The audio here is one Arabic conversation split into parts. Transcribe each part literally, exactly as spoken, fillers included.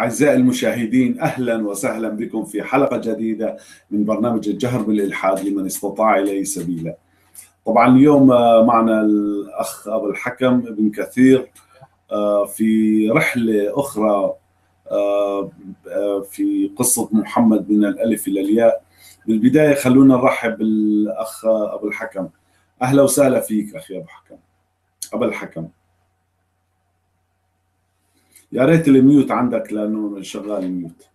أعزائي المشاهدين، أهلا وسهلا بكم في حلقة جديدة من برنامج الجهر بالإلحاد لمن استطاع إليه سبيلا. طبعا اليوم معنا الأخ أبو الحكم ابن كثير في رحلة أخرى في قصة محمد من الألف إلى الياء. بالبداية خلونا نرحب بالأخ أبو الحكم. أهلا وسهلا فيك أخي أبو الحكم. أبو الحكم يا ريت الميوت عندك لأنه شغال الميوت.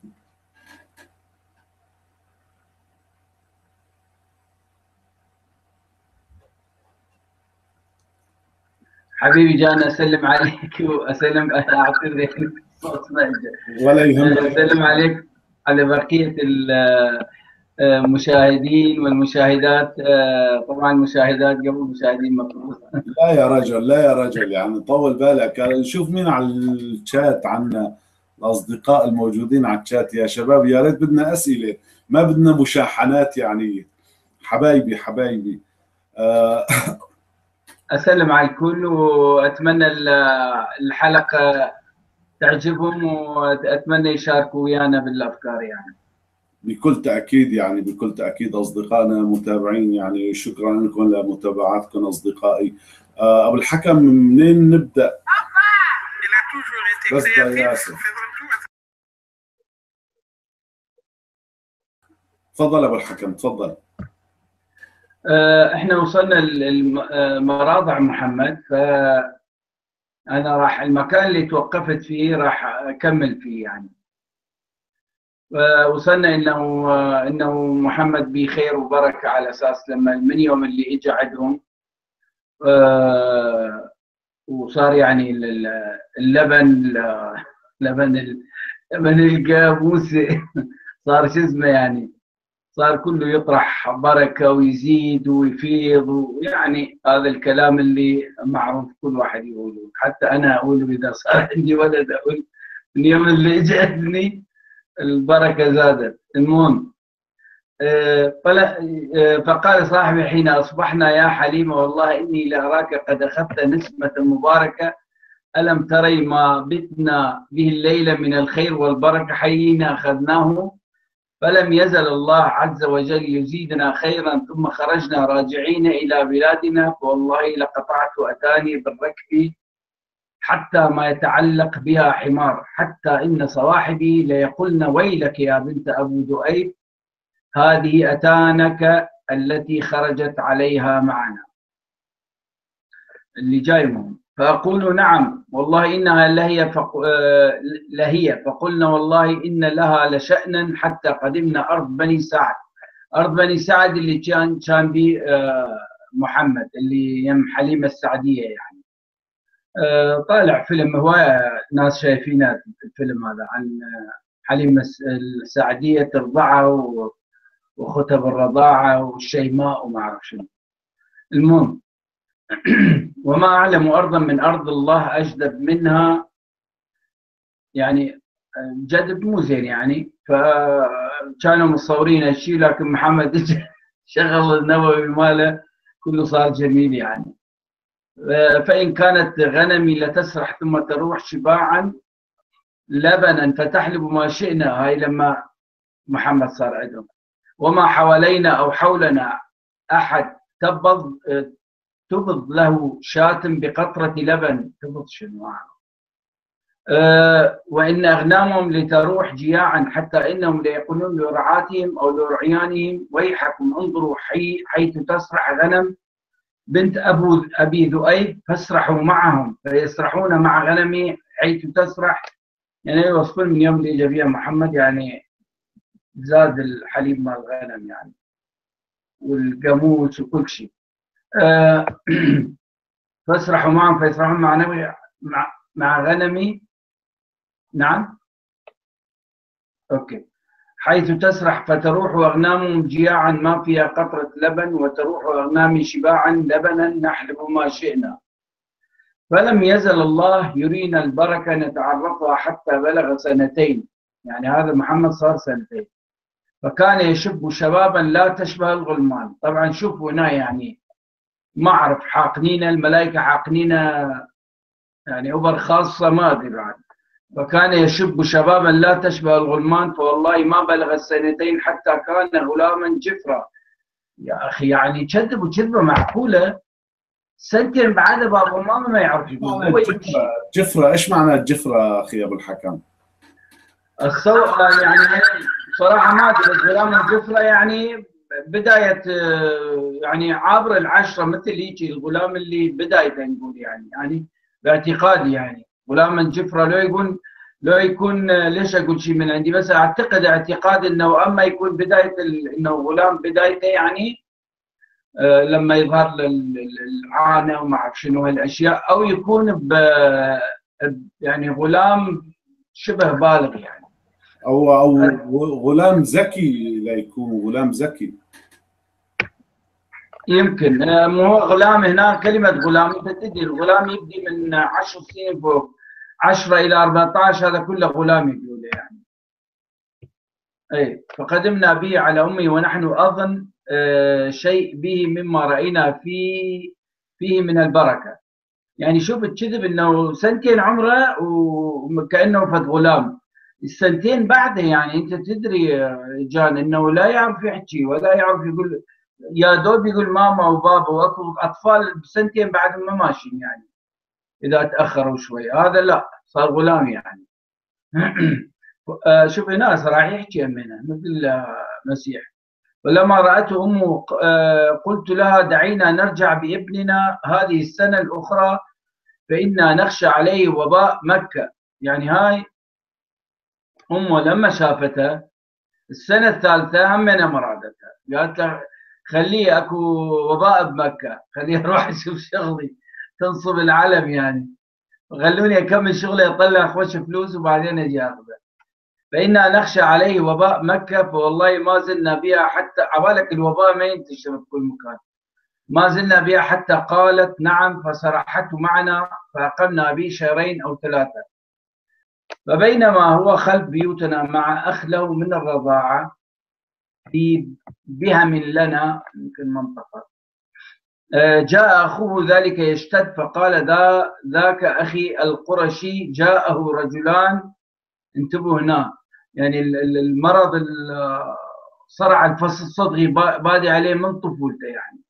حبيبي جان، أسلم عليك وأسلم أعطيك ذلك الصوت مأجد. ولا يهمك. أسلم عليك على بقية المشاهدين والمشاهدات. طبعا المشاهدات قبل المشاهدين مفروض. لا يا رجل لا يا رجل، يعني طول بالك. نشوف مين على الشات، عنا الأصدقاء الموجودين على الشات. يا شباب يا ريت، بدنا أسئلة ما بدنا مشاحنات. يعني حبايبي حبايبي أه أسلم على الكل وأتمنى الحلقة تعجبهم وأتمنى يشاركوا ويانا بالأفكار يعني. بكل تأكيد يعني بكل تأكيد أصدقائنا متابعين، يعني شكرا لكم لمتابعتكم أصدقائي. أبو الحكم منين نبدأ؟ بس ياسر تفضل أبو الحكم تفضل. احنا وصلنا لمراضع محمد، فأنا راح المكان اللي توقفت فيه راح أكمل فيه يعني. وصلنا انه انه محمد بخير وبركه، على اساس لما من يوم اللي اجى عندهم وصار يعني اللبن لبن لبن القابوس صار شو اسمه يعني، صار كله يطرح بركه ويزيد ويفيض، ويعني هذا الكلام اللي معروف كل واحد يقوله، حتى انا اقوله اذا صار عندي ولد اقول من يوم اللي اجتني البركة زادت. المهم فقال صاحبي حين أصبحنا: يا حليمة والله إني لأراك قد أخذت نسمة مباركة، ألم تري ما بتنا به الليلة من الخير والبركة حين أخذناه، فلم يزل الله عز وجل يزيدنا خيرا ثم خرجنا راجعين إلى بلادنا، فوالله لقطعت أتاني بالركب حتى ما يتعلق بها حمار، حتى إن صواحبي ليقولن: ويلك يا بنت أبو دؤيب، هذه أتانك التي خرجت عليها معنا اللي جايهم. فأقول: نعم والله إنها لهي، فق... لهي فقلنا: والله إن لها لشأنا، حتى قدمنا أرض بني سعد. أرض بني سعد اللي كان كان بي محمد اللي يم حليمة السعدية يعني. طالع فيلم، هواية ناس شايفينه الفيلم هذا عن حليمة السعدية ترضعها وخطب الرضاعة والشيماء وما أعرف شنو. المهم وما أعلم أرضا من أرض الله أجدب منها، يعني جدب مو زين يعني، فكانوا مصورين هالشيء لكن محمد شغل النووي ماله كله صار جميل يعني. فإن كانت غنمي لتسرح ثم تروح شباعا لبنا فتحلب ما شئنا، هاي لما محمد صار عندهم. وما حوالينا أو حولنا أحد تبض تبض له شاتم بقطرة لبن، تبض شنو؟ وإن أغنامهم لتروح جياعا، حتى إنهم ليقولون لرعاتهم أو لرعيانهم: ويحكم انظروا حي حيث تسرح غنم بنت أبو أبي ذؤيب فاسرحوا معهم، فيسرحون مع غنمي حيث تسرح. يعني يوصفون من يوم اللي جابيها محمد، يعني زاد الحليب مع الغنم يعني والقاموس وكل شيء. آه فاسرحوا معهم، فيسرحون مع غنمي مع, مع غنمي نعم أوكي حيث تسرح، فتروح أغنامهم جياعا ما فيها قطرة لبن، وتروح أغنامي شباعا لبنا نحلب ما شئنا. فلم يزل الله يرينا البركة نتعرفها حتى بلغ سنتين، يعني هذا محمد صار سنتين، فكان يشب شبابا لا تشبه الغلمان. طبعا شوفوا هنا يعني ما أعرف، حاقنين الملائكة حاقنين يعني أبر خاصة ما أدري بعد، وكان يشب شبابا لا تشبه الغلمان، فوالله ما بلغ السنتين حتى كان غلاما جفرا. يا أخي يعني كذب وكذبة معقولة، سنتين بعد بابا ماما ما يعرف يقول. جفرة ايش معنى الجفرة اخي ابو الحكم؟ الثور يعني صراحة ما ادري، بس غلام الجفرة يعني بداية يعني عبر العشرة مثل هيجي الغلام اللي بدايته نقول يعني يعني باعتقادي يعني غلام الجفرة لو يكون لو يكون ليش اقول شيء من عندي، بس اعتقد اعتقاد انه اما يكون بداية انه غلام بدايته يعني لما يظهر العانة وما اعرف شنو هالاشياء، او يكون ب يعني غلام شبه بالغ يعني او او غلام ذكي، لا يكون غلام ذكي يمكن. مو هو غلام هنا كلمه غلام انت تدري الغلام يبدي من عشر سنين فوق، عشرة الى أربعة عشر هذا كله غلام يقوله يعني. اي فقدمنا به على امي ونحن اظن شيء به مما راينا فيه فيه من البركه. يعني شوف الكذب انه سنتين عمره وكانه فد غلام، السنتين بعده يعني انت تدري جان انه لا يعرف يحكي ولا يعرف يقول، يا دوب يقول ماما وبابا، واكو اطفال سنتين بعد ما ماشيين يعني اذا تاخروا شوي، هذا لا صار غلام يعني. شوف هنا صراحه يحكي امنا مثل مسيح. ولما رأته أمه قلت لها دعينا نرجع بابننا هذه السنة الأخرى فإنا نخشى عليه وباء مكة. يعني هاي أمه لما شافته السنة الثالثة همنا مرادتها، قالت له خليه أكو وباء بمكة، خليه أروح أشوف شغلي تنصب العلم يعني، خلوني أكمل شغلي أطلع خوش فلوس وبعدين أجي أخذه. فإنا نخشى عليه وباء مكة فوالله ما زلنا بها حتى، عبالك الوباء ما ينتشر بكل مكان، ما زلنا بها حتى قالت نعم فسرحته معنا فأقمنا به شهرين أو ثلاثة. فبينما هو خلف بيوتنا مع أخله من الرضاعة في بهم لنا يمكن منطقة، جاء أخوه ذلك يشتد فقال ذا ذاك أخي القرشي جاءه رجلان. انتبهوا هنا يعني المرض صرع الفص الصدغي بادي عليه من طفولته يعني،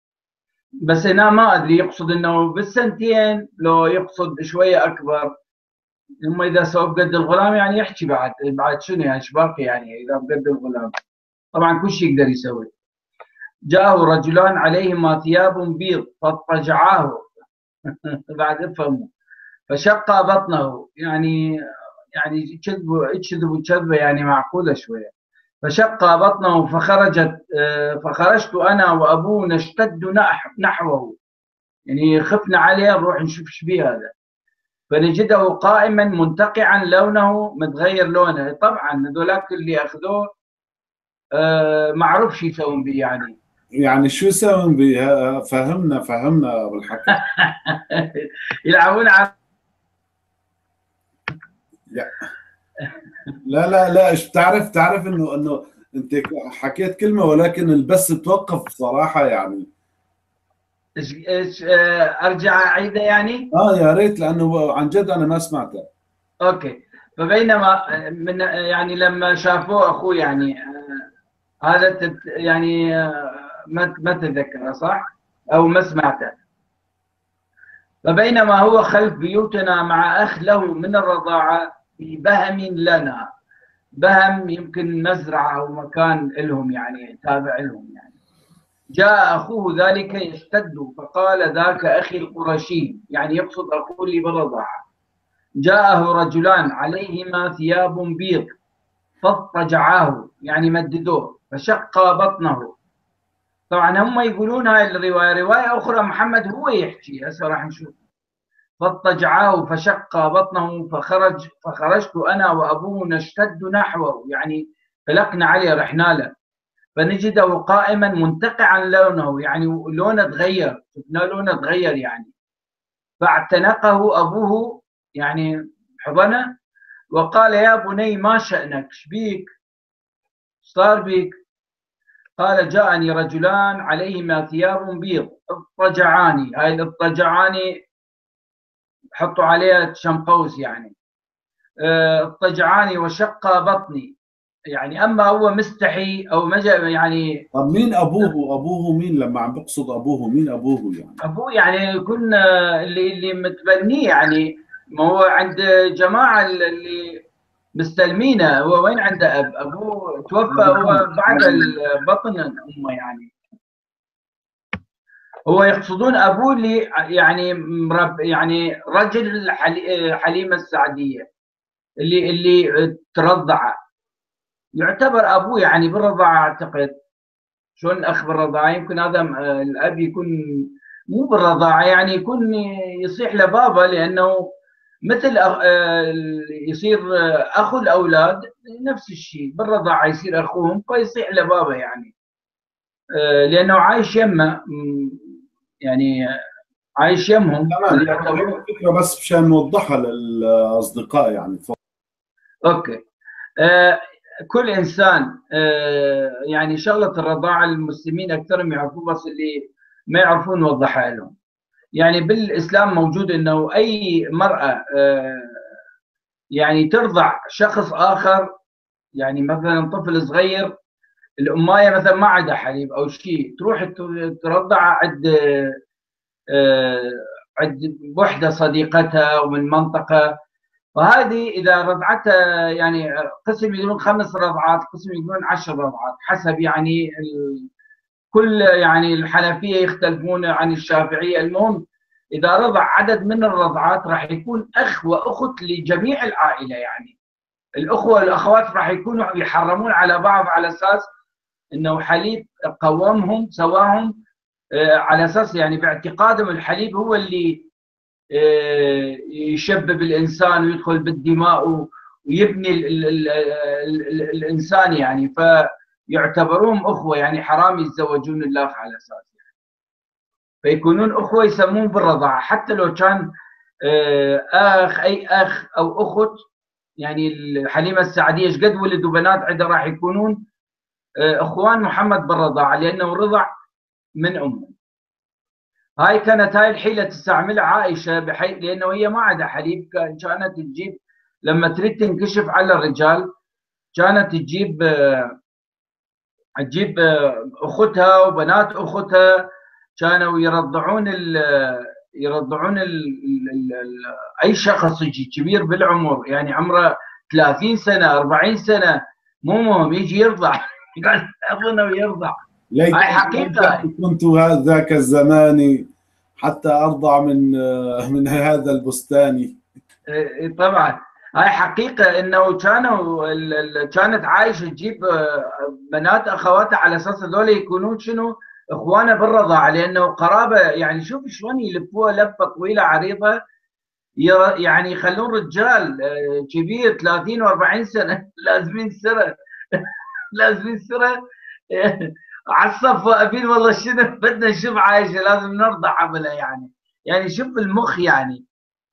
بس هنا ما ادري يقصد انه بالسنتين لو يقصد شويه اكبر، اما اذا سوى بقد الغلام يعني يحكي بعد بعد شنو يعني ايش باقي يعني اذا بقد الغلام طبعا كل شيء يقدر يسوي. جاءه رجلان عليهما ثياب بيض فاضطجعاه بعد افهموا فشق بطنه يعني يعني كذب كذبه يعني معقوله شويه، فشق بطنه فخرجت فخرجت انا وابوه نشتد نحوه يعني خفنا عليه نروح نشوف ايش بيه هذا، فنجده قائما منتقعا لونه متغير لونه. طبعا هذولاك اللي اخذوه ما عرف شو يسوون بيه يعني يعني شو يسوون بيه؟ فهمنا فهمنا ابو الحكم. يلعبون على لا لا لا لا ايش بتعرف تعرف انه انه انت حكيت كلمه ولكن البث توقف صراحه يعني. ايش ايش ارجع اعيدها يعني؟ اه يا ريت لانه عن جد انا ما سمعتها. اوكي فبينما من يعني لما شافوه اخوه يعني هذا يعني ما ما تتذكره صح؟ او ما سمعته. فبينما هو خلف بيوتنا مع اخله من الرضاعه في بهم لنا، بهم يمكن مزرعه او مكان لهم يعني تابع لهم يعني، جاء اخوه ذلك يشتد فقال ذاك اخي القرشي يعني يقصد اخوه اللي بالرضاعه، جاءه رجلان عليهما ثياب بيض فاضطجعاه يعني مددوه فشق بطنه. طبعا هم يقولون هاي الروايه، روايه اخرى محمد هو يحكي هسه راح نشوف. فاضطجعاه فشق بطنه فخرج فخرجت انا وابوه نشتد نحوه يعني فلقنا عليه رحنا له، فنجده قائما منتقعا لونه يعني لونه تغير، شفنا لونه تغير يعني. فاعتنقه ابوه يعني حضنه وقال يا بني ما شأنك؟ شبيك؟ صار بيك؟ قال جاءني رجلان عليهما ثياب بيض اضطجعاني، هاي الاضطجعاني حطوا عليها شمقوس يعني، الطجعاني وشق بطني. يعني اما هو مستحي او مجأ يعني. طب مين ابوه؟ ابوه مين لما عم بقصد ابوه؟ مين ابوه يعني؟ ابوه يعني كنا اللي اللي متبنيه يعني، ما هو عند جماعه اللي مستلمينه. هو وين عنده اب؟ ابوه توفى هو بعد بطن امه يعني. هو يقصدون ابوه اللي يعني مرب يعني رجل حليمه السعديه اللي اللي ترضع، يعتبر ابوه يعني بالرضاعه اعتقد. شلون اخ بالرضاعه؟ يمكن هذا الاب يكون مو بالرضاعه يعني، يكون يصيح لبابا لانه مثل يصير اخو الاولاد نفس الشيء بالرضاعه يصير اخوهم فيصيح لبابا يعني، لانه عايش يمه يعني عايش يمهم. تمام، الفكره بس مشان نوضحها للاصدقاء يعني. اوكي. أه كل انسان آه يعني شغله الرضاعه المسلمين اكثرهم يعرفوها بس اللي ما يعرفون نوضحها لهم. يعني بالاسلام موجود انه اي مراه آه يعني ترضع شخص اخر، يعني مثلا طفل صغير الامايه مثلا ما عندها حليب او شيء، تروح ترضع عند آه عند وحده صديقتها ومن منطقه، وهذه إذا رضعتها يعني قسم يقولون خمس رضعات، قسم يقولون عشر رضعات، حسب يعني ال... كل يعني الحنفية يختلفون عن الشافعية. المهم إذا رضع عدد من الرضعات راح يكون أخ وأخت لجميع العائلة، يعني الأخوة والأخوات راح يكونوا يحرمون على بعض على أساس أنه حليب قوامهم سواهم، على أساس يعني باعتقادهم الحليب هو اللي يشبب الانسان ويدخل بالدماء ويبني ال ال ال ال ال الانسان يعني، فيعتبرون اخوه يعني، حرام يتزوجون الاخ على اساس يعني. فيكونون اخوه يسمون بالرضاعه حتى لو كان اخ، اي اخ او اخت يعني. حليمه السعديه ايش قد ولد وبنات عندها راح يكونون اخوان محمد بالرضاعه لانه رضع من امه. هاي كانت هاي الحيلة تستعملها عائشة بحيث لأنه هي ما عندها حليب، كانت تجيب لما تريد تنكشف على الرجال كانت تجيب تجيب أختها وبنات أختها، كانوا يرضعون ال يرضعون ال ال ال أي شخص يجي كبير بالعمر يعني عمره ثلاثين سنة أربعين سنة مو مهم يجي يرضع أظنه يرضع. ليت حقيقة كنت ذاك الزمان حتى أرضع من من هذا البستاني. طبعا هاي حقيقة إنه كانوا كانت عايشة تجيب بنات أخواتها على أساس هذول يكونون شنو إخوانها بالرضاعة لأنه قرابة يعني. شوف شلون يلفوها لفة طويلة عريضة يعني، يخلون رجال كبير ثلاثين وأربعين سنة لازمين سرة لازمين سرة على الصف واقفين والله شنو بدنا نشوف عايشه لازم نرضى عملها يعني. يعني شوف المخ يعني،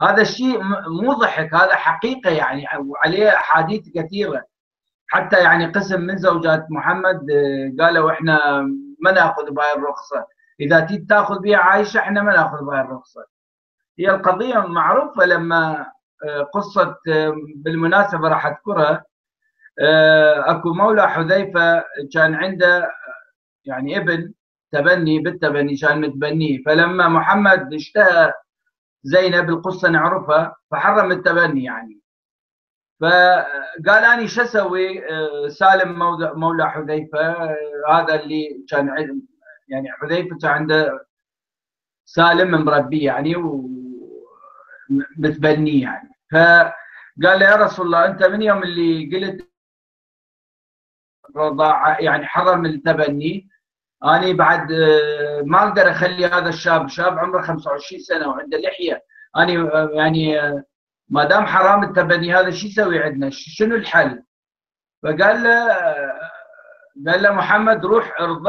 هذا الشيء مو ضحك هذا حقيقه يعني، وعليه احاديث كثيره. حتى يعني قسم من زوجات محمد قالوا احنا ما ناخذ بهاي الرخصه، اذا تيجي تاخذ بها عايشه احنا ما ناخذ بهاي الرخصه. هي القضيه معروفه لما قصه بالمناسبه راح اذكرها، اكو مولى حذيفه كان عنده يعني ابن تبني بالتبني كان متبنيه، فلما محمد اشتهى زينب القصه نعرفها فحرم التبني يعني. فقال اني شو اسوي؟ سالم مولى حذيفه هذا اللي كان يعني حذيفه كان عنده سالم مربيه يعني ومتبنيه يعني، فقال له يا رسول الله انت من يوم اللي قلت رضاعه يعني حرم التبني اني بعد ما اقدر اخلي هذا الشاب، شاب عمره خمسة وعشرين سنه وعنده لحيه، اني يعني ما دام حرام التبني هذا شو يسوي عندنا؟ شنو الحل؟ فقال له قال له محمد روح ارض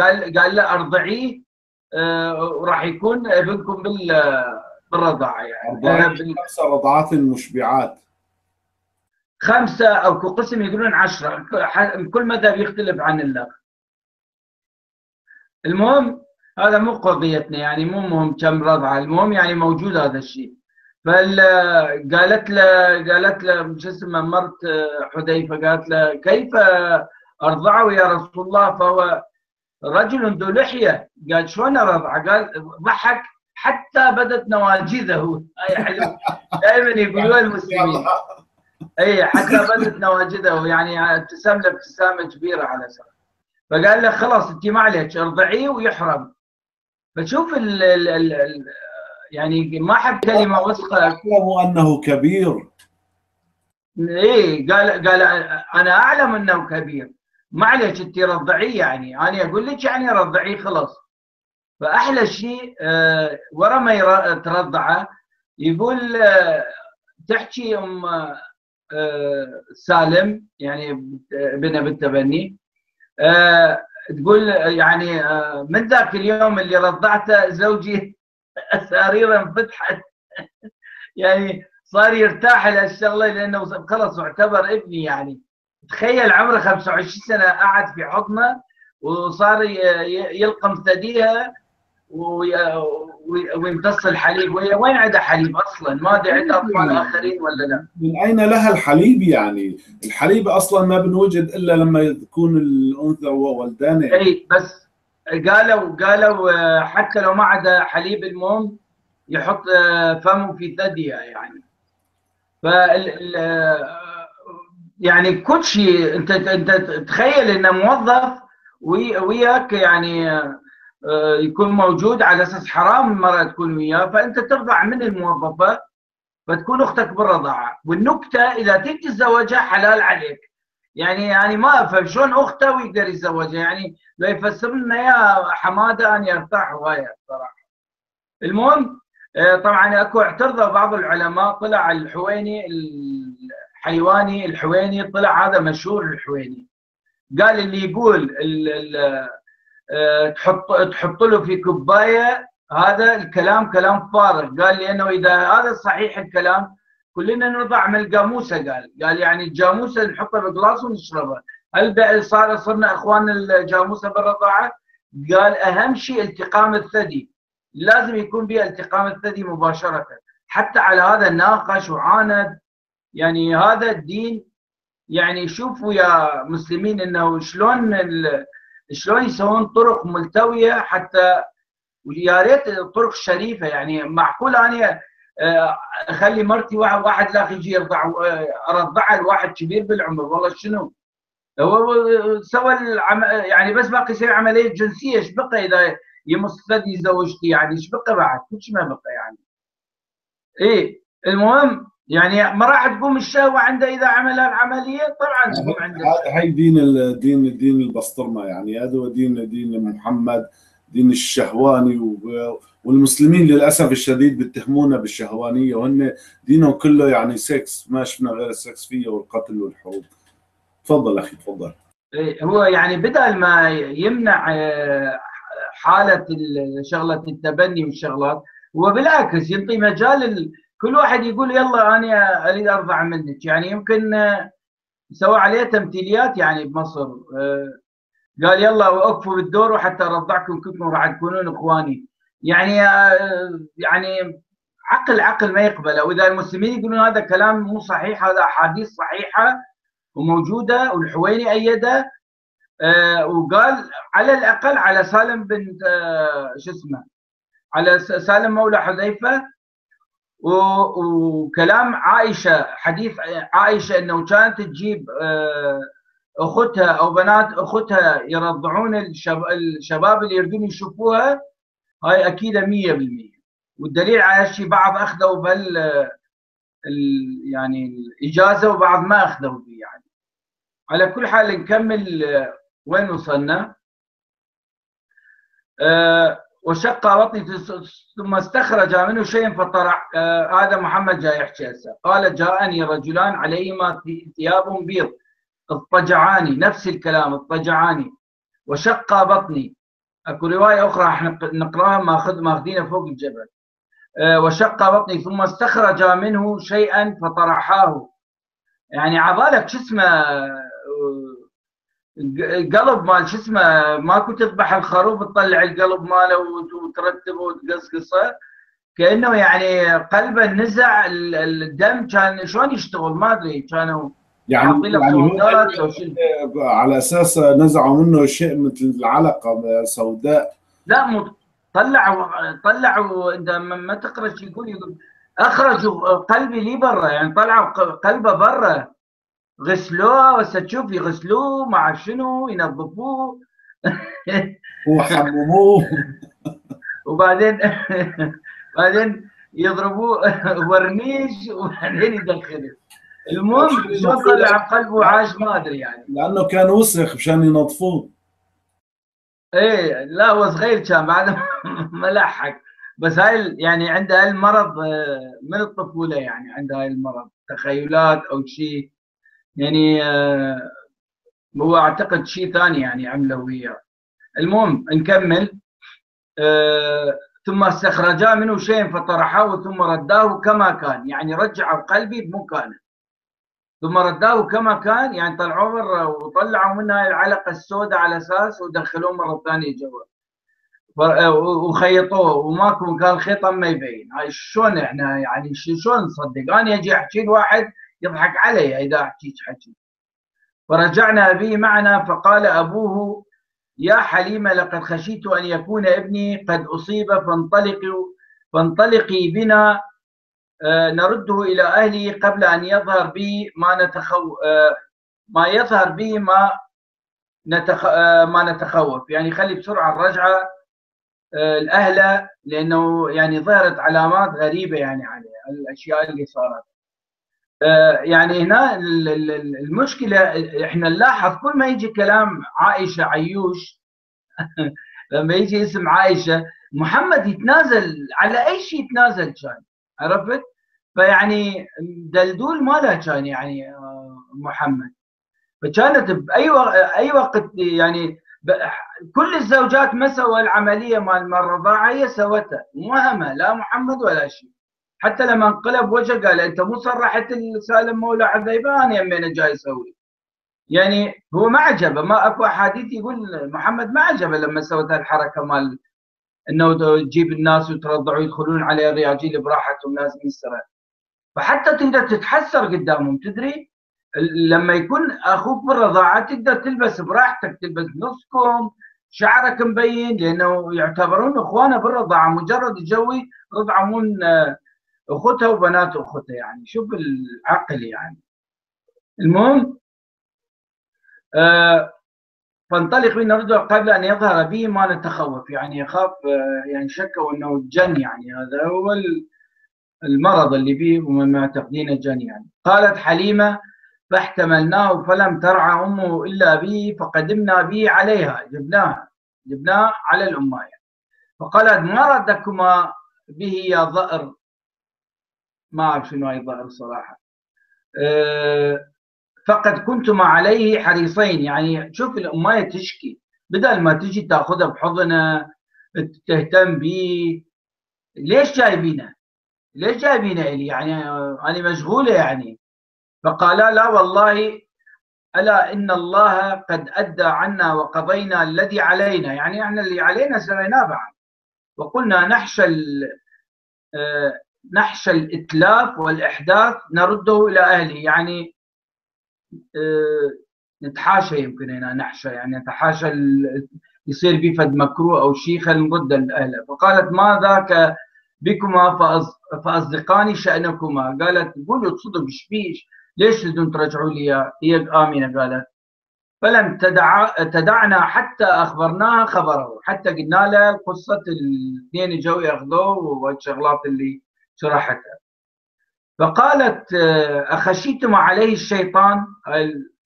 قال قال له ارضعيه وراح يكون ابنكم بالرضاعه يعني. خمس رضعات مشبعات، خمسة أو قسم يقولون عشرة، كل مذهب يختلف عن اللغة. المهم هذا مو قضيتنا يعني، مو مهم كم رضعة، المهم يعني موجود هذا الشيء. فقالت له قالت له شو اسمه مرت حذيفه قالت له كيف ارضعه يا رسول الله فهو رجل ذو لحيه، قال شلون ارضعه؟ قال ضحك حتى بدت نواجذه. اي حلو دائما يقولوها المسلمين، اي حتى بدت نواجذه يعني ابتسم له ابتسامه كبيره على سر. فقال له خلاص انت ما عليك ارضعيه ويحرم. فشوف ال ال ال يعني ما احب كلمه وسخه. اعلم انه كبير. ايه قال قال انا اعلم انه كبير، ما عليك انت رضعيه يعني، انا يعني اقول لك يعني رضعيه خلاص. فاحلى شيء أه ورا ما ترضعه يقول أه تحكي ام أه سالم يعني ابنها بالتبني أه تقول يعني أه من ذاك اليوم اللي رضعته زوجي سريرا انفتحت يعني صار يرتاح لهالشغله لانه خلص يعتبر ابني يعني. تخيل عمره خمسة وعشرين سنه قعد في حضنه وصار يلقم ثديها ويمتص الحليب. وهي وين عندها حليب اصلا؟ ما ادري عندها اطفال اخرين ولا لا؟ من اين لها الحليب يعني؟ الحليب اصلا ما بنوجد الا لما تكون الانثى وولدانه. اي بس قالوا قالوا حتى لو ما عدا حليب المهم يحط فمه في ثديها يعني. ف يعني كل شيء انت انت تخيل ان موظف وياك يعني يكون موجود على اساس حرام المراه تكون وياه، فانت ترضع من الموظفه فتكون اختك بالرضاعه، والنكته اذا تجي تزوجها حلال عليك. يعني يعني ما افهم شلون اخته ويقدر يتزوجها، يعني لو يفسر لنا يا حماده اني ارتاح هوايه صراحه. المهم طبعا اكو اعترضوا بعض العلماء، طلع الحويني الحيواني الحويني طلع هذا مشهور الحويني، قال اللي يقول ال ال تحط تحط له في كوبايه هذا الكلام كلام فارغ، قال لانه اذا هذا صحيح الكلام كلنا نرضع من الجاموسه. قال قال يعني الجاموسه نحطها بقلاص ونشربها، هل صار صرنا اخوان الجاموسه بالرضاعه؟ قال اهم شيء التقام الثدي، لازم يكون بها التقام الثدي مباشره. حتى على هذا ناقش وعاند، يعني هذا الدين يعني شوفوا يا مسلمين انه شلون شلون يسوون طرق ملتويه، حتى ويا ريت طرق شريفه. يعني معقول انا اخلي مرتي واحد, واحد لاخ يجي يرضع ارضعها لواحد كبير بالعمر؟ والله شنو هو سوى يعني بس باقي يسوي عمليه جنسيه، ايش بقى اذا يمص ثدي زوجتي يعني؟ ايش بقى بعد؟ كل شيء ما بقى يعني. ايه المهم يعني ما راح تقوم الشهوه عنده اذا عمل العمليه، طبعا تقوم عنده. هذا هي دين الدين دين البسطرمه يعني، هذا هو دين دين محمد، دين الشهواني. و والمسلمين للاسف الشديد بيتهمونا بالشهوانيه، وهن دينهم كله يعني سكس، ما شفنا غير السكس فيه والقتل والحروب. تفضل اخي تفضل. هو يعني بدل ما يمنع حاله شغله التبني والشغلات، هو بالعكس يعطي مجال كل واحد يقول يلا انا اريد ارضع منك. يعني يمكن سوى عليه تمثيليات يعني بمصر، قال يلا واقفوا بالدور وحتى ارضعكم كلكم راح تكونون اخواني. يعني يعني عقل عقل ما يقبله. واذا المسلمين يقولون هذا كلام مو صحيح، هذا احاديث صحيحه وموجوده والحويني ايده أه وقال على الاقل على سالم بن أه شو اسمه على سالم مولى حذيفه، وكلام عائشه حديث عائشه انه كانت تجيب أه اختها او بنات اختها يرضعون الشباب اللي يريدون يشوفوها، هاي اكيد مية بالمية. والدليل على هالشيء بعض اخذوا بهال يعني الاجازه وبعض ما اخذوا به. يعني على كل حال نكمل وين وصلنا. أه وشق بطني ثم استخرج منه شيء فطرح. أه هذا محمد جاي يحكي هسه. قال جاءني رجلان عليهما ثياب بيض اضطجعاني، نفس الكلام اضطجعاني وشق بطني. اكو روايه اخرى احنا نقراها ماخذينها فوق الجبل. أه وشق بطني ثم استخرج منه شيئا فطرحاه. يعني عبالك شو اسمه القلب مال شو اسمه، ماكو تذبح الخروف تطلع القلب ماله وترتبه وتقصقصه، كأنه يعني قلب النزع الدم كان شلون يشتغل ما ادري كانوا يعني, يعني على اساس نزعوا منه شيء مثل العلقه سوداء. لا طلعوا طلعوا انت ما تقرا شو يقول, يقول اخرجوا قلبي لي برا يعني طلعوا قلبه برا غسلوه هسه تشوف يغسلوه مع شنو ينظفوه وحمموه وبعدين بعدين يضربوه ورنيش وبعدين يدخله. المهم شو طلع قلبه عاش ما ادري يعني لانه كان وسخ مشان ينظفوه. ايه لا هو صغير كان بعد ملحق بس هاي يعني عنده هاي المرض من الطفوله يعني عنده هاي المرض تخيلات او شيء يعني هو اعتقد شيء ثاني يعني عمله وياه. المهم نكمل. أه ثم استخرجا منه شيء فطرحه ثم رداه كما كان يعني رجعوا قلبي بمكانه ثم رداه كما كان يعني طلعوه مره وطلعوا منه هاي العلقه السوداء على اساس ودخلوه مره ثانيه جوا وخيطوه وماكو كان خيط ما يبين. هاي شلون احنا يعني شلون نصدق؟ انا اجي احكي لواحد يضحك علي اذا احكيك حكي. فرجعنا به معنا فقال ابوه يا حليمه لقد خشيت ان يكون ابني قد اصيب فانطلقي فانطلقي بنا نرده الى اهلي قبل ان يظهر بي ما نتخو ما يظهر بي ما نتخ... ما نتخوف يعني خلي بسرعه الرجعه الاهله لانه يعني ظهرت علامات غريبه يعني على الاشياء اللي صارت. يعني هنا المشكله احنا نلاحظ كل ما يجي كلام عائشه عيوش لما يجي اسم عائشه محمد يتنازل على اي شيء يتنازل كان عرفت؟ فيعني دلدول ماله كان يعني محمد فكانت باي اي وقت يعني كل الزوجات ما سووا العمليه مال الرضاعه هي سوتها وهمها لا محمد ولا شيء. حتى لما انقلب وجه قال انت مو صرحت سالم مولى حذيفه انا يمين جاي اسوي يعني هو ما عجبه. ما اكو احاديث يقول محمد ما عجبه لما سوت هالحركه مال انه تجيب الناس وترضعوا يدخلون على الرياجيل براحتهم لازم يسرع فحتى تقدر تتحسر قدامهم تدري لما يكون اخوك بالرضاعه تقدر تلبس براحتك تلبس نصكم شعرك مبين لانه يعتبرون اخوانه بالرضاعه مجرد جوي رضعه مو اخوتها وبنات اخوتها يعني شوف العقل يعني. المهم آه فانطلق بنا رجل قبل ان يظهر به ما نتخوف يعني يخاف آه يعني شكوا انه الجن يعني هذا هو المرض اللي به ومن معتقدين جن يعني. قالت حليمه فاحتملناه فلم ترعى امه الا به فقدمنا به عليها جبناه جبناه على الامايه فقالت ما ردكما به يا ضأر ما اعرف شنو هاي الظاهر صراحه. أه فقد كنتما عليه حريصين يعني شوف الامايه تشكي بدل ما تجي تاخذها بحضنها تهتم بيه ليش جايبينه؟ ليش جايبينه الي؟ يعني انا مشغوله يعني. فقالا لا والله الا ان الله قد ادى عنا وقضينا الذي علينا يعني احنا اللي علينا سويناه بعد وقلنا نحشى أه نحشى الاتلاف والاحداث نرده الى اهله يعني اه نتحاشى يمكن هنا نحشى يعني نتحاشى يصير بي فد مكروه او شيء خلينا نرده لاهله. فقالت ما ذاك بكما فاصدقاني شانكما قالت قولوا صدق ايش بيه ليش بدون ترجعوا لي اياه؟ هي امنه قالت فلم تدع تدعنا حتى اخبرناها خبره حتى قلنا لها قصه الاثنين جو ياخذوه والشغلات اللي شرحتها. فقالت اخشيتم عليه الشيطان؟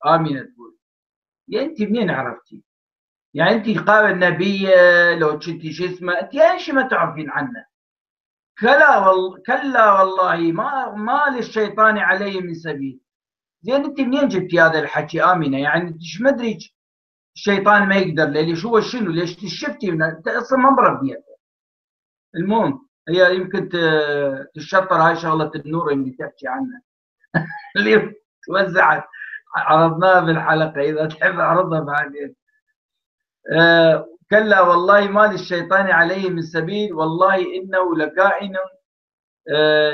امنه تقول يا انت منين عرفتي؟ يعني انت قابل نبيه لو كنتي شو اسمه انت اي شيء ما تعرفين عنه. كلا والله كلا والله ما ما للشيطان علي من سبيل. زين انت منين جبتي هذا الحكي امنه؟ يعني انت ايش ما ادري الشيطان ما يقدر ليش هو شنو ليش شفتي انت اصلا ما مربيه. المهم هي يمكن تشطر هاي شغله النور اللي تحكي عنها اللي توزعت عرضناها بالحلقه اذا تحب اعرضها بعدين. أه كلا والله ما للشيطان عليه من سبيل والله انه لكائن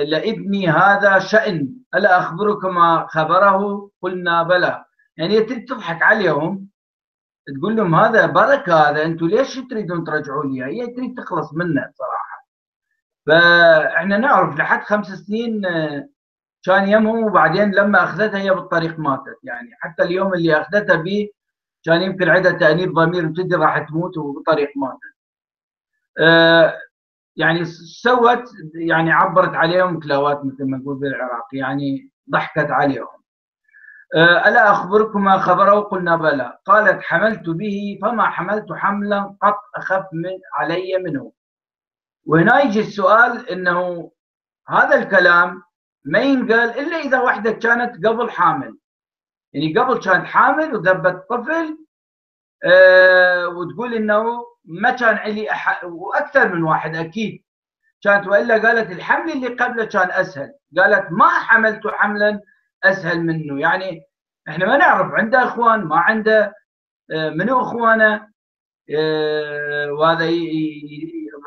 لابني هذا شأن، ألا أخبرك ما خبره؟ قلنا بلى. يعني تضحك عليهم تقول لهم هذا بركة، هذا أنتم ليش تريدون ترجعوا لي؟ هي تريد تخلص منه صراحة. فإحنا نعرف لحد خمس سنين كان يمهم، وبعدين لما أخذتها هي بالطريق ماتت. يعني حتى اليوم اللي أخذتها به كان يمكن عندها تأنيب ضمير وتدري راح تموت، وبالطريق ماتت. أه يعني سوت، يعني عبرت عليهم كلاوات مثل ما نقول بالعراق، يعني ضحكت عليهم. ألا أخبركم ما خبره؟ قلنا بلى. قالت حملت به فما حملت حملا قط أخف من علي منه. وهنا يجي السؤال، أنه هذا الكلام ما ينقال إلا إذا وحدة كانت قبل حامل، يعني قبل كانت حامل وذبت طفل، أه وتقول أنه ما كان علي أح... وأكثر من واحد أكيد كانت، وإلا قالت الحمل اللي قبله كان أسهل، قالت ما حملت حملا أسهل منه. يعني إحنا ما نعرف عنده إخوان ما عنده، منو إخوانه، وهذا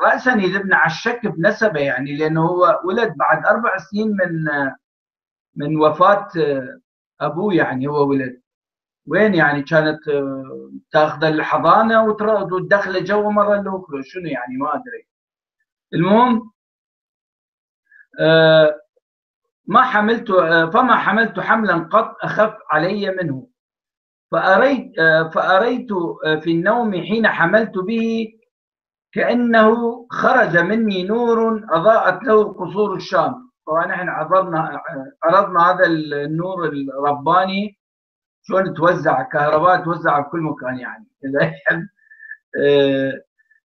رأسا يذبنا على الشك بنسبه، يعني لأنه هو ولد بعد أربع سنين من من وفاة أبوه، يعني هو ولد وين يعني كانت تاخذ الحضانه وتدخله جوا مره اللي وخله شنو، يعني ما ادري. المهم أه ما حملت فما حملت حملا قط اخف علي منه، فاريت فاريت في النوم حين حملت به كانه خرج مني نور اضاءت له قصور الشام. طبعا احنا عرضنا عرضنا هذا النور الرباني شلون توزع، كهرباء توزع بكل مكان، يعني اذا يحب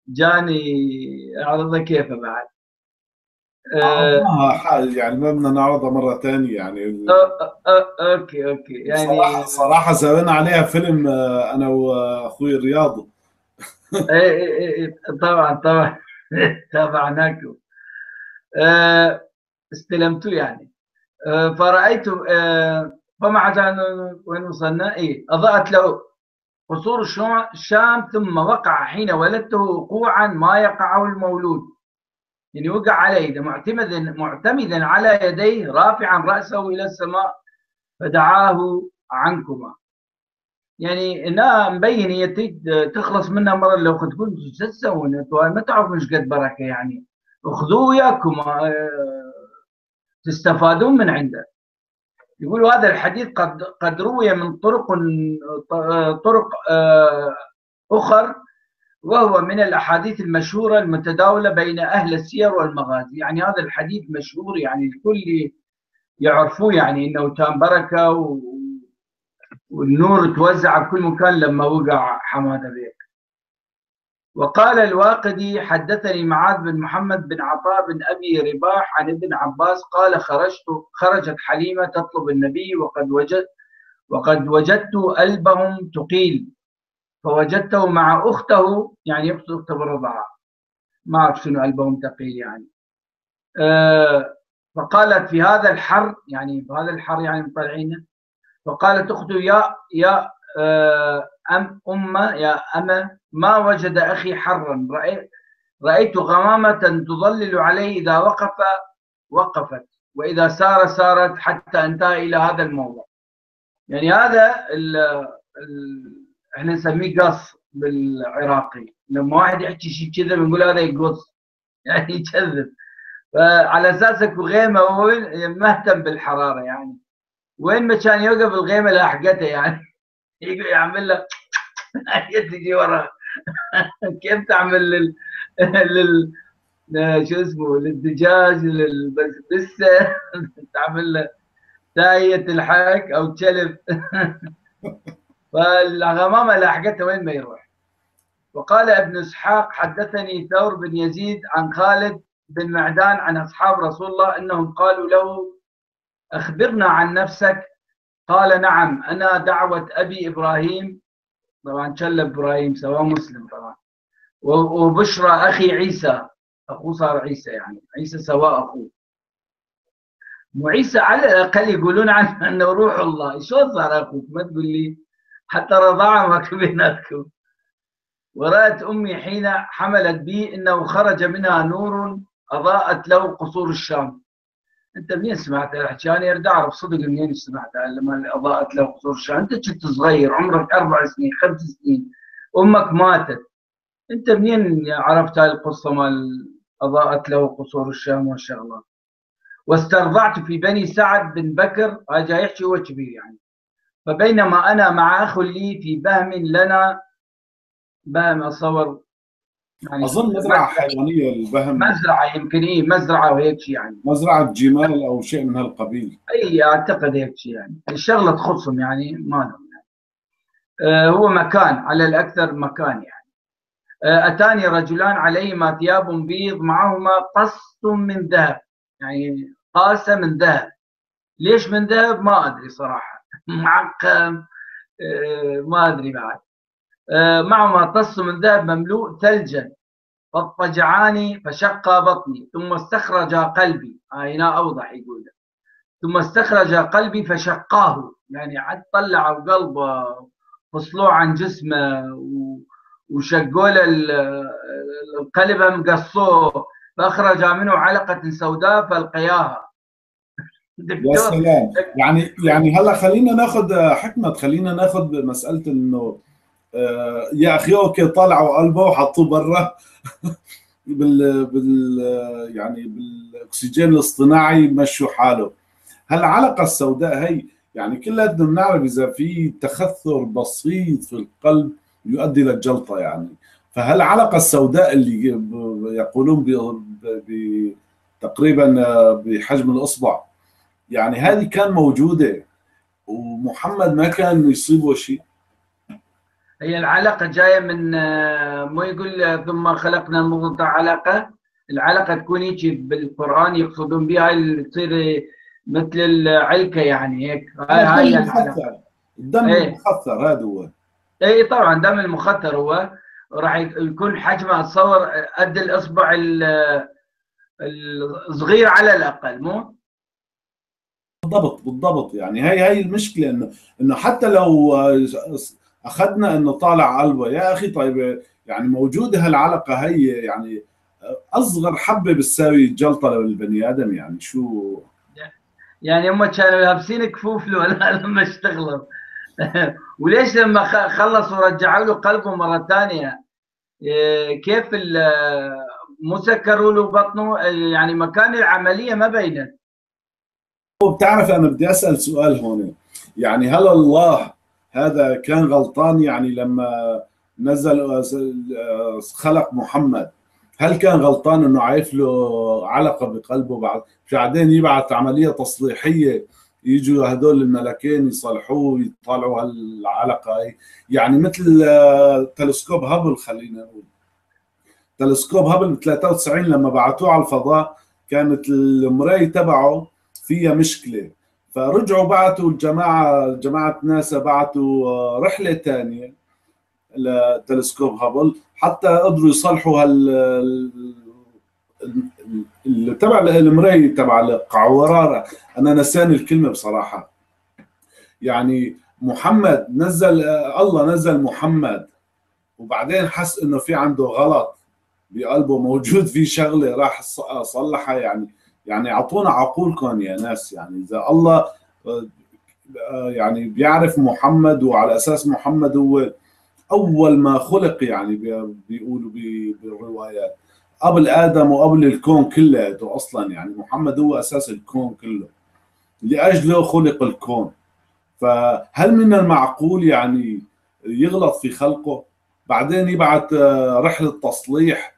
جاني اعرضها كيفه بعد آه حال، يعني ما بدنا نعرضها مره ثانيه يعني. اوكي اوكي يعني صراحه صراحه زوينا عليها فيلم انا واخوي رياض. اي طبعا طبعا تابعناكم آه استلمتوه يعني آه فرايت آه فما عاد وين وصلنا؟ اي اضاءت له قصور الشام ثم وقع حين ولدته وقوعا ما يقعه المولود. يعني وقع على يده معتمدا معتمدا على يديه رافعا راسه الى السماء فدعاه عنكما. يعني هنا مبين هي تخلص منها مره، لو تقول شو تسوون انتوا ما تعرفون ايش قد بركه، يعني اخذوه وياكم تستفادون من عنده. يقول هذا الحديث قد قد روي من طرق طرق اخر، وهو من الاحاديث المشهوره المتداوله بين اهل السير والمغازي. يعني هذا الحديث مشهور، يعني الكل يعرفوه، يعني انه كان بركه و... والنور توزع بكل مكان لما وقع حماده بيك. وقال الواقدي حدثني معاذ بن محمد بن عطاء بن أبي رباح عن ابن عباس قال خرجت خرجت حليمة تطلب النبي وقد وجدت وقد وجدت ألبهم تقيل، فوجدته مع أخته، يعني أخت أخته بالرضاعة، ما أعرف شنو ألبهم تقيل يعني. أه فقالت في هذا الحر، يعني في هذا الحر يعني مطلعينه، فقالت أخته يا يا أم أمة يا أمة ما وجد أخي حرا رأيت غمامة تظلل عليه إذا وقف وقفت وإذا سار سارت حتى انتهى إلى هذا الموضع. يعني هذا ال ال احنا نسميه قص بالعراقي، لما واحد يحكي شيء كذا بنقول هذا يقص، يعني يكذب، فعلى أساس اكو غيمة هو مهتم بالحرارة، يعني وين ما كان يوقف الغيمة لاحقته، يعني يقول يعمل له تجي وراه. كيف تعمل لل لل شو اسمه للدجاج للبسبسه تعمل له تايه الحاك او كلب. فالغمامه لاحقته وين ما يروح. وقال ابن اسحاق حدثني ثور بن يزيد عن خالد بن معدان عن اصحاب رسول الله انهم قالوا له اخبرنا عن نفسك، قال نعم انا دعوه ابي ابراهيم، طبعا شل ابراهيم سواء مسلم طبعا، وبشرى اخي عيسى، اخوه صار عيسى، يعني عيسى سواء اخوه، وعيسى على الاقل يقولون عنه انه روح الله، شلون صار اخوك؟ ما تقول لي حتى رضاعه ماكو بيناتكم. ورأت امي حين حملت بي انه خرج منها نور اضاءت له قصور الشام، انت منين سمعت الحكي؟ انا اريد اعرف صدق منين سمعت لما اضاءت له قصور. انت كنت صغير عمرك اربع سنين خمس سنين، امك ماتت، انت منين عرفت هاي القصه مال اضاءت له قصور الشام والشغلات؟ واسترضعت في بني سعد بن بكر، هاي جاي يحكي هو كبير يعني. فبينما انا مع اخ لي في بهم لنا، بهم اصور يعني اظن مزرعه حيوانيه، البهم مزرعه يمكن، ايه مزرعه وهيك شيء يعني، مزرعه جمال او شيء من هالقبيل، اي اعتقد هيك شيء يعني، الشغله تخصهم يعني مالهم يعني. آه هو مكان على الاكثر مكان يعني. أتاني رجلان عليهما ثياب بيض معهما قص من ذهب، يعني قاسة من ذهب. ليش من ذهب؟ ما أدري صراحة، معقم ما أدري بعد. معهما قص من ذهب مملوء ثلجا، فاضطجعاني فشق بطني ثم استخرج قلبي، هنا أوضح يقول، ثم استخرج قلبي فشقاه، يعني عد طلعوا قلبه فصلوه عن جسمه و وشقوا له القلب هم قصوه، فاخرج منه علقه سوداء فالقياها. يا سلام. يعني يعني هلا خلينا ناخذ حكمه، خلينا ناخذ مساله انه آه يا اخي اوكي طلعوا قلبه وحطوه برا بال بال يعني بالاكسجين الاصطناعي مشوا حاله. هالعلقه السوداء هي يعني كلنا بنعرف اذا في تخثر بسيط في القلب يؤدي للجلطه يعني، فهالعلقه السوداء اللي يقولون ب تقريبا بحجم الاصبع يعني، هذه كان موجوده ومحمد ما كان يصيبه شيء. هي العلقه جايه من، مو يقول ثم خلقنا المضغه علقه، العلقه تكون هيك بالقران يقصدون بها اللي تصير مثل العلكه يعني هيك، هاي العلقه الدم المخثر هذا هو. اي طبعا دم المخثر هو راح يكون حجمه اتصور قد الاصبع الصغير على الاقل، مو؟ بالضبط بالضبط يعني هي هي المشكله انه انه حتى لو اخذنا انه طالع قلبه، يا اخي طيب يعني موجوده هالعلقه هي يعني اصغر حبه بتساوي جلطه للبني ادم يعني شو يعني. هم كانوا لابسين كفوف له لما اشتغلوا وليش لما خلصوا رجعوا له قلبه مره ثانيه؟ كيف مو سكروا له بطنه يعني؟ مكان العمليه ما بينت. بتعرف انا بدي اسال سؤال هون يعني، هل الله هذا كان غلطان يعني لما نزل خلق محمد؟ هل كان غلطان انه عايف له علقه بقلبه بعد بعدين يبعث عمليه تصليحيه يجوا هدول الملكين يصلحوه يطالعوا هالعلقه يعني مثل تلسكوب هابل؟ خلينا نقول تلسكوب هابل ب ثلاثة وتسعين لما بعثوه على الفضاء كانت المرايه تبعه فيها مشكله، فرجعوا بعثوا الجماعه جماعه ناسا بعثوا رحله ثانيه لتلسكوب هابل حتى قدروا يصلحوا هال تبع المرايه تبع القعوراره، انا نساني الكلمه بصراحه يعني. محمد نزل الله نزل محمد وبعدين حس انه في عنده غلط بقلبه، موجود في شغله راح صلحها يعني. يعني اعطونا عقولكم يا ناس يعني، اذا الله يعني بيعرف محمد وعلى اساس محمد هو اول ما خلق يعني بيقولوا بالروايات قبل ادم وقبل الكون كلياته اصلا يعني، محمد هو اساس الكون كله لاجله خلق الكون. فهل من المعقول يعني يغلط في خلقه بعدين يبعث رحله تصليح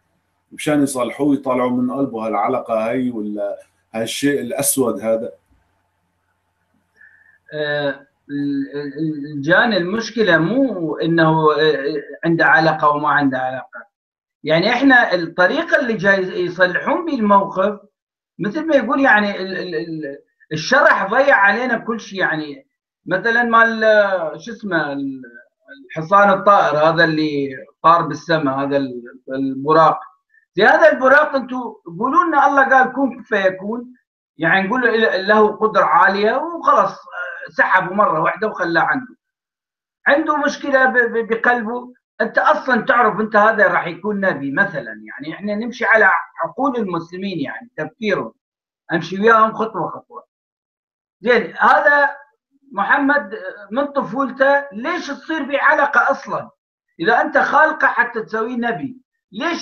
مشان يصلحوه يطلعوا من قلبه هالعلقه هي ولا هالشيء الاسود هذا؟ جان المشكله مو انه عنده علاقه وما عنده علاقه يعني، احنا الطريقه اللي جاي يصلحون بيه الموقف مثل ما يقول يعني الشرح ضيع علينا كل شيء يعني. مثلا مال شو اسمه الحصان الطائر هذا اللي طار بالسماء، هذا البراق، زي هذا البراق انتم قولوا لنا الله قال كن فيكون يعني، نقول له قدره عاليه وخلص سحبه مره واحده وخلاه عنده عنده مشكله بقلبه. انت اصلا تعرف انت هذا راح يكون نبي مثلا يعني، احنا نمشي على عقول المسلمين يعني تفكيرهم. امشي وياهم خطوه خطوه. زين هذا محمد من طفولته ليش تصير به علقه اصلا؟ اذا انت خالقه حتى تسوي نبي، ليش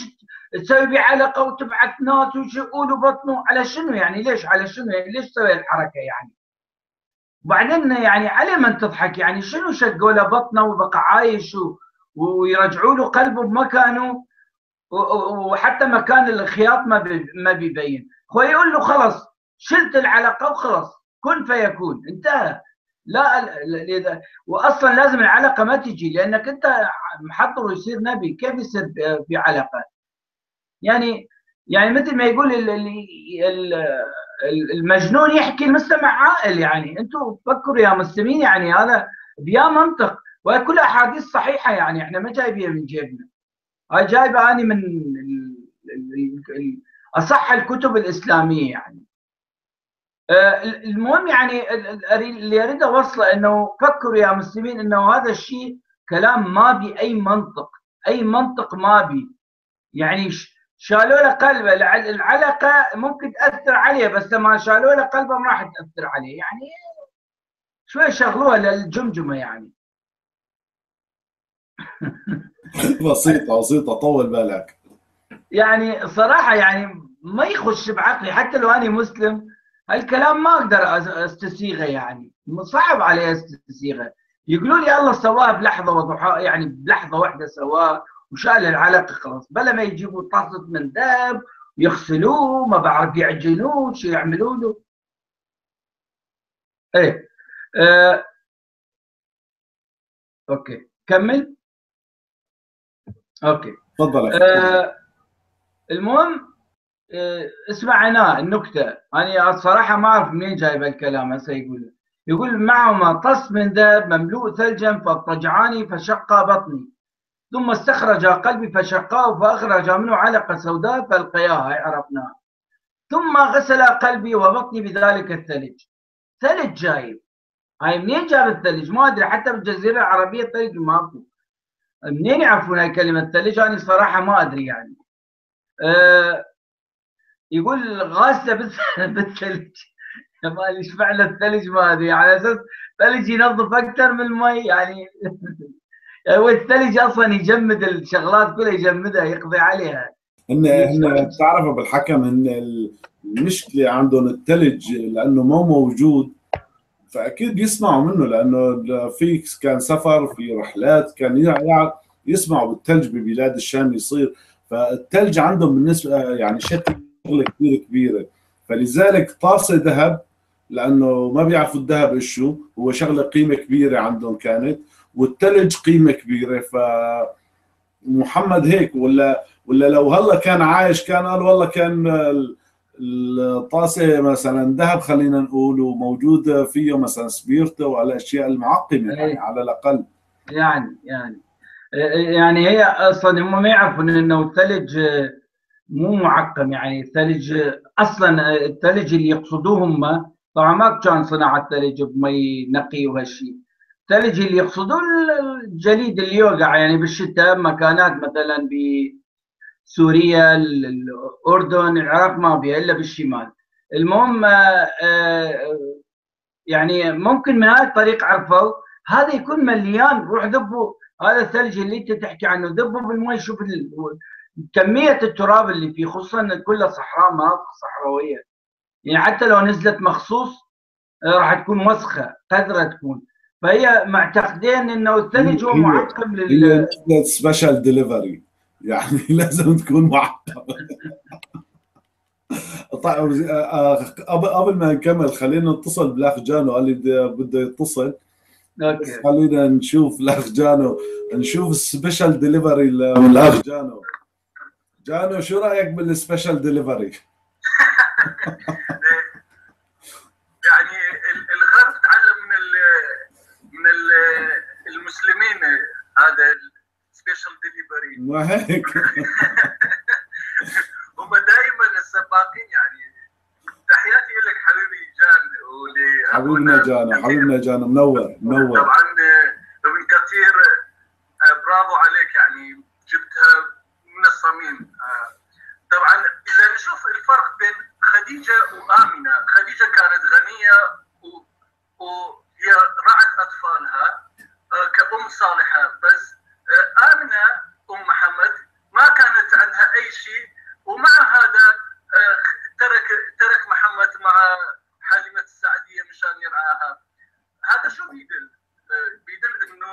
تسوي به علقه وتبعث ناس وشؤون وبطنه على شنو يعني؟ ليش على شنو يعني؟ ليش تسوي الحركه يعني؟ وبعدين يعني عليه من تضحك يعني شنو شقوا له بطنه وبقى عايش ويرجعوا له قلبه بمكانه وحتى مكان الخياط ما ما بيبين، هو يقول له خلص شلت العلقه وخلص كن فيكون انتهى. لا واصلا لازم العلقه ما تجي لانك انت محضر يصير نبي، كيف يصير بعلقه؟ يعني يعني مثل ما يقول المجنون يحكي المستمع عاقل، يعني انتم فكروا يا مسلمين يعني هذا بيا منطق، وهي كلها احاديث صحيحه يعني احنا ما جايبينها من جيبنا. هاي جايبه اني من اصح الكتب الاسلاميه يعني. المهم يعني اللي اريد اوصله انه فكروا يا مسلمين انه هذا الشيء كلام ما بي اي منطق، اي منطق ما بي. يعني شالوا له قلبه، العلقه ممكن تاثر عليه بس لما شالوا له قلبه ما راح تاثر عليه، يعني شوي شغلوها للجمجمه يعني. بسيطه بسيطه طول بالك. يعني صراحه يعني ما يخش بعقلي حتى لو اني مسلم هالكلام ما اقدر استسيغه يعني، صعب علي استسيغه. يقولوا لي الله سواه بلحظه وضحاها يعني بلحظه واحده سواه وشال العلقه خلاص، بلا ما يجيبوا طاسه من ذهب يغسلوه ما بعرف يعجنوه شو يعملوا له. ايه آه. اوكي كمل. اوكي تفضل. آه. المهم آه. اسمع هنا النكته، انا الصراحه ما اعرف منين جايب الكلام هسه. يقول يقول معهما طس من ذهب مملوء ثلجا فاضطجعاني فشق بطني ثم استخرج قلبي فشقاه فاخرج منه علقه سوداء فالقياها، عرفناها، ثم غسل قلبي وبطني بذلك الثلج. ثلج جايب، هاي منين جاب الثلج؟ ما ادري، حتى بالجزيره العربيه الثلج ماكو، منين يعرفون هاي كلمه ثلج؟ انا صراحه ما ادري يعني. أه يقول غاسله بالثلج، ما ليش فعل الثلج ما ادري، على اساس ثلج ينظف اكثر من المي يعني. هو الثلج اصلا يجمد الشغلات كلها، يجمدها يقضي عليها. هن هن بتعرفوا بالحكم هن المشكله عندهم الثلج لانه مو موجود، فاكيد بيسمعوا منه لانه في كان سفر، في رحلات كان يسمعوا بالثلج ببلاد الشام يصير، فالثلج عندهم بالنسبه يعني شكل شغله كثير كبيره، فلذلك طاسه ذهب لانه ما بيعرفوا الذهب ايش هو، هو شغله قيمه كبيره عندهم كانت، والثلج قيمه كبيره. ف محمد هيك ولا ولا لو هلا كان عايش كان قال والله كان الطاسه مثلا ذهب خلينا نقول وموجوده فيه مثلا سبيرته وعلى الاشياء المعقمه يعني على الاقل يعني يعني يعني هي اصلا هم ما يعرفون انه الثلج مو معقم، يعني الثلج اصلا الثلج اللي يقصدوه هم طبعا ما كان صناعه ثلج بمي نقي وهالشيء، الثلج اللي يقصدون الجليد اللي يوقع يعني بالشتاء مكانات مثلا بسوريا الاردن العراق ما بها الا بالشمال. المهم يعني ممكن من هاي الطريق عرفوا هذا يكون مليان، روح ذبوا هذا الثلج اللي انت تحكي عنه، ذبوا بالمي شوف كميه التراب اللي فيه، خصوصا كلها صحراء مناطق صحراويه، يعني حتى لو نزلت مخصوص راح تكون وسخه قدرة تكون، فهي معتقدين انه الثلج هو معقم لل سبيشال ديليفري يعني لازم تكون معقم. طيب قبل ما نكمل خلينا نتصل بالاخ جانو، قال لي بده يتصل. اوكي خلينا نشوف الاخ جانو، نشوف السبيشال ديليفري للاخ جانو. جانو شو رايك بالسبيشال ديليفري؟ يعني الغرب تعلم من من المسلمين هذا السبيشال ديليفري. ما هيك هم دائما السباقين يعني. تحياتي لك حبيبي جان حبيبنا جان حبيبنا جان منور منور. طبعا ابن كثير برافو عليك يعني جبتها من الصميم. طبعا اذا نشوف الفرق بين خديجه وامنه معاها. هذا شو بيدل؟ بيدل انه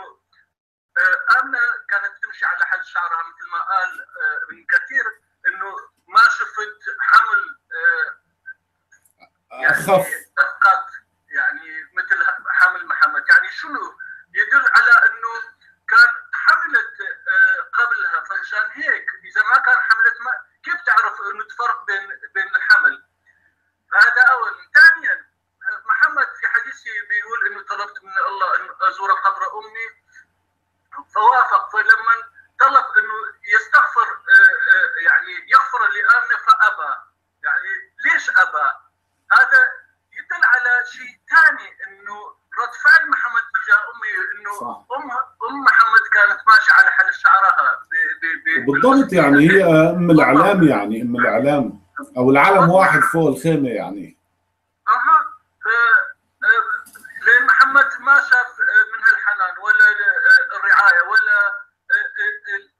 آمنة كانت تمشي على حل شعرها مثل ما قال ابن كثير انه ما شفت حمل يعني دقات يعني مثل حمل محمد، يعني شنو يدل على انه كان حملت قبلها، فمشان هيك اذا ما كان حملت ما كيف تعرف انه تفرق بين بين الحمل؟ هذا اول. ثانيا محمد في حديثه بيقول انه طلبت من الله ان ازور قبر امي فوافق، فلما طلب انه يستغفر يعني يغفر لآمنة فابى، يعني ليش ابى؟ هذا يدل على شيء ثاني انه رد فعل محمد تجاه امه انه ام ام محمد كانت ماشيه على حل شعرها بالضبط، يعني هي ام العلام، يعني ام العلام او العلم واحد فوق الخيمه يعني. اها لان محمد ما شاف منها الحنان ولا الرعايه ولا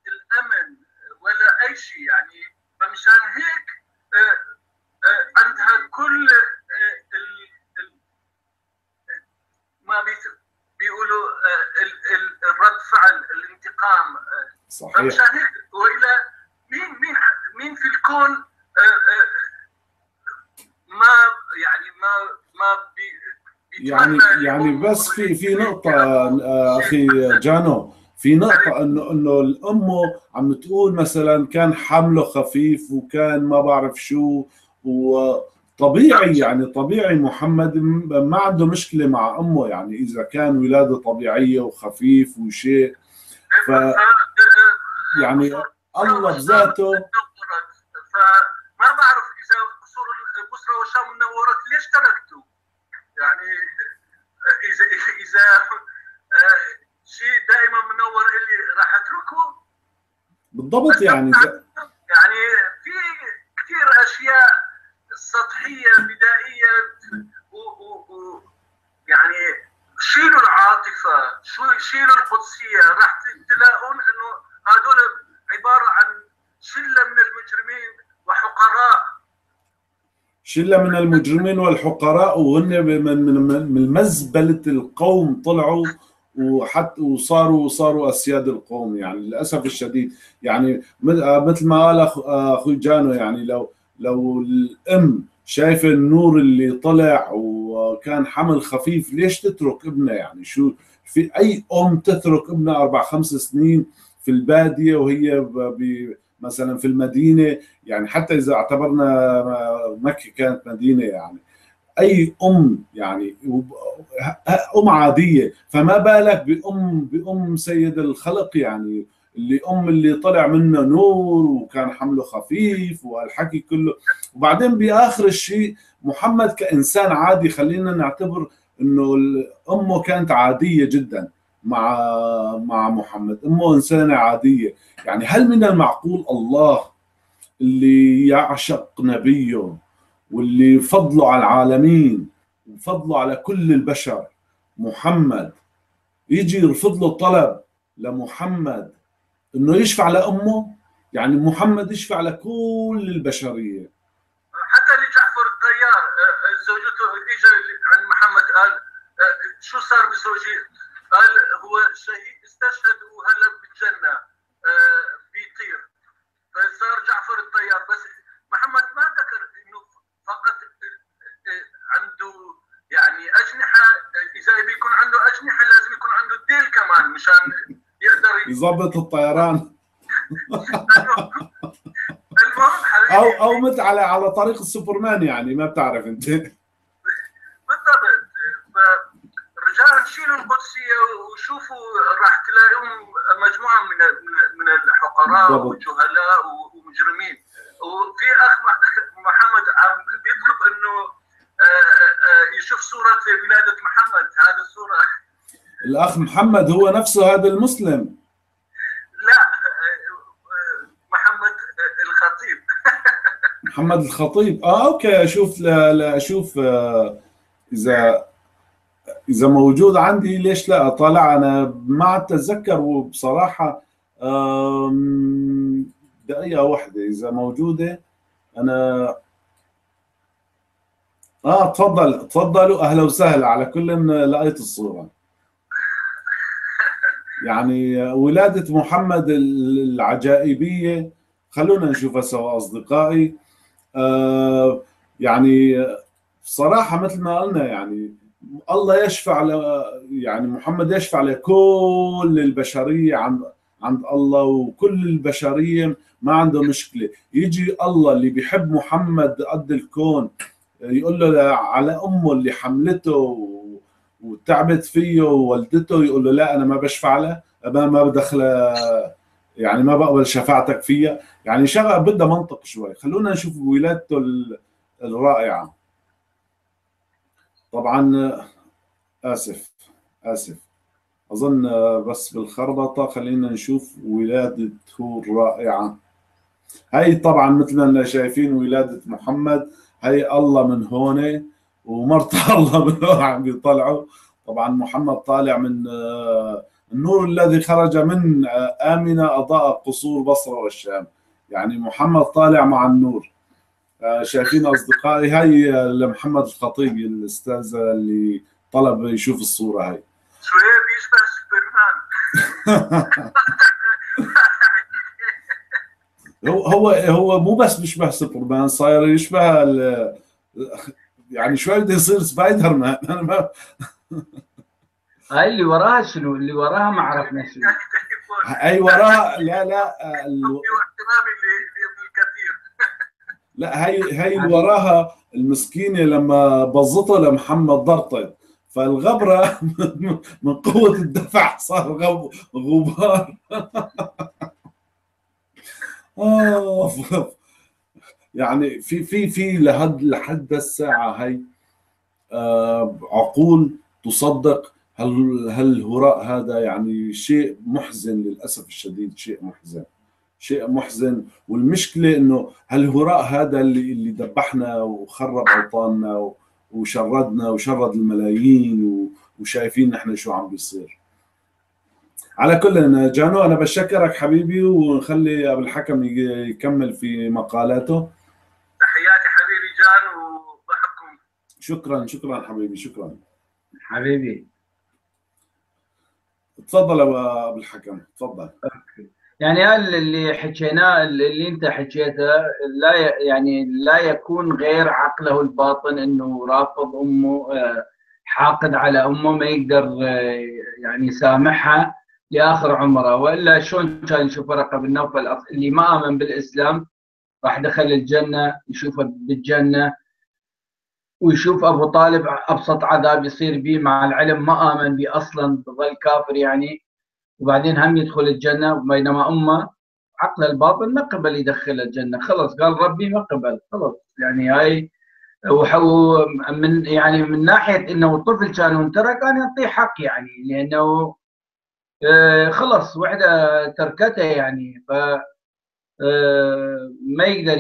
الامن ولا اي شيء يعني، فمشان هيك عندها كل ما بيقولوا الرد فعل الانتقام صحيح. فمشان هيك والى مين مين مين في الكون ما يعني ما ما يعني يعني بس في في نقطة أخي جانو، في نقطة إنه إنه الأمه عم تقول مثلا كان حمله خفيف وكان ما بعرف شو، وطبيعي يعني طبيعي محمد ما عنده مشكلة مع أمه يعني إذا كان ولادة طبيعية وخفيف وشيء، ف يعني الله بذاته فما بعرف إذا قصور البصرة والشام منورت ليش تركته؟ يعني اذا اذا شيء دائما منور اللي راح اتركه بالضبط يعني يعني في كثير اشياء سطحيه بدائيه و, و, و يعني شيلوا العاطفه شيلوا القدسيه راح تلاقون انه هذول عباره عن شله من المجرمين وحقراء، شلة من المجرمين والحقراء وهن من من مزبلة القوم طلعوا وحتى وصاروا صاروا أسياد القوم يعني للأسف الشديد. يعني مثل ما قال أخوي جانو يعني لو لو الأم شايفة النور اللي طلع وكان حمل خفيف ليش تترك ابنها؟ يعني شو في أي أم تترك ابنها أربع خمس سنين في البادية وهي ب مثلا في المدينه، يعني حتى اذا اعتبرنا مكه كانت مدينه يعني اي ام يعني ام عاديه فما بالك بام بام سيد الخلق يعني اللي ام اللي طلع منه نور وكان حمله خفيف والحكي كله. وبعدين باخر الشيء محمد كانسان عادي خلينا نعتبر انه امه كانت عاديه جدا مع مع محمد، امه انسانه عاديه، يعني هل من المعقول الله اللي يعشق نبيه واللي فضله على العالمين وفضله على كل البشر محمد يجي يرفض له طلب لمحمد انه يشفع لامه؟ يعني محمد يشفع لكل البشريه حتى لجعفر الطيار زوجته اجى عند محمد قال شو صار بزوجي؟ قال هو شهيد استشهد وهلا بالجنه آه بيطير، فصار جعفر الطيار. بس محمد ما ذكر انه فقط عنده يعني اجنحه، اذا بيكون عنده اجنحه لازم يكون عنده الديل كمان مشان يقدر يظبط الطيران. المهم حبيبي او او مثل على على طريق السوبرمان يعني ما بتعرف انت بالضبط. رجاء شيلوا القدسيه وشوفوا راح تلاقيهم مجموعه من من الحقراء والجهلاء ومجرمين. وفي اخ محمد عم بيطلب انه يشوف صوره ولاده محمد، هذه الصوره الاخ محمد هو نفسه هذا المسلم؟ لا محمد الخطيب. محمد الخطيب اه اوكي شوف لا لا شوف اذا إذا موجود عندي ليش لا أطلع أنا ما أتذكر وبصراحة دقيقة واحدة إذا موجودة أنا اه تفضل تفضلوا، اهلا وسهلا على كل. لقيت الصورة يعني ولادة محمد العجائبية، خلونا نشوفها سوا أصدقائي. آه يعني صراحة مثل ما قلنا يعني الله يشفع ل يعني محمد يشفع لكل البشرية عن عند الله، وكل البشرية ما عنده مشكلة. يجي الله اللي بيحب محمد قد الكون يقول له على أمه اللي حملته وتعبت فيه ووالدته، يقول له لا أنا ما بشفع له، أنا ما بدخل يعني ما بقبل شفاعتك فيها. يعني شغله بدها منطق شوي. خلونا نشوف ولادته الرائعة. طبعا آسف آسف أظن بس بالخربطة. خلينا نشوف ولادته الرائعة. هاي طبعا مثل ما شايفين ولادة محمد، هاي الله من هون ومرت الله من هون عم بيطلعوا. طبعا محمد طالع من النور الذي خرج من آمنة أضاء قصور بصرة والشام. يعني محمد طالع مع النور. شايفين أصدقائي؟ هاي لمحمد الخطيب الأستاذ اللي طلب يشوف الصورة. هاي شو هي بيشبه سوبرمان. هو هو مو بس بيشبه سوبرمان، صاير يشبه ال... يعني شوي بده يصير سبايدر مان. انا ما هاي اللي وراها شنو؟ اللي وراها ما عرفنا شنو. هاي وراها لا لا ال... لا هاي هاي اللي وراها المسكينه لما بزطها لمحمد ضرطت، فالغبره من قوه الدفع صار غب... غبار. اه يعني في في في لحد لحد الساعه هي آه عقول تصدق هل هالهراء هذا. يعني شيء محزن للاسف الشديد، شيء محزن شيء محزن. والمشكله انه هالهراء هذا اللي اللي ذبحنا وخرب اوطاننا وشردنا وشرد الملايين، وشايفين نحن شو عم بيصير. على كل جانو انا بشكرك حبيبي، ونخلي ابو الحكم يكمل في مقالاته. تحياتي حبيبي جان وبحبكم. شكرا شكرا حبيبي، شكرا حبيبي. تفضل يا ابو الحكم تفضل. يعني اللي حكيناه اللي انت حكيته لا يعني لا يكون غير عقله الباطن انه رافض امه، حاقد على امه، ما يقدر يعني يسامحها لاخر عمره، والا شلون كان يشوف ورقه بن نوفل اللي ما امن بالاسلام راح دخل الجنه يشوفه بالجنه، ويشوف ابو طالب ابسط عذاب يصير به مع العلم ما امن به اصلا، ظل كافر يعني، وبعدين هم يدخل الجنه، بينما امه عقل الباطل ما قبل يدخل الجنه، خلص قال ربي ما قبل، خلص يعني هاي. ومن يعني من ناحيه انه الطفل كان وانترك انا اعطيه حق يعني، لانه خلص وحده تركته يعني، ف ما يقدر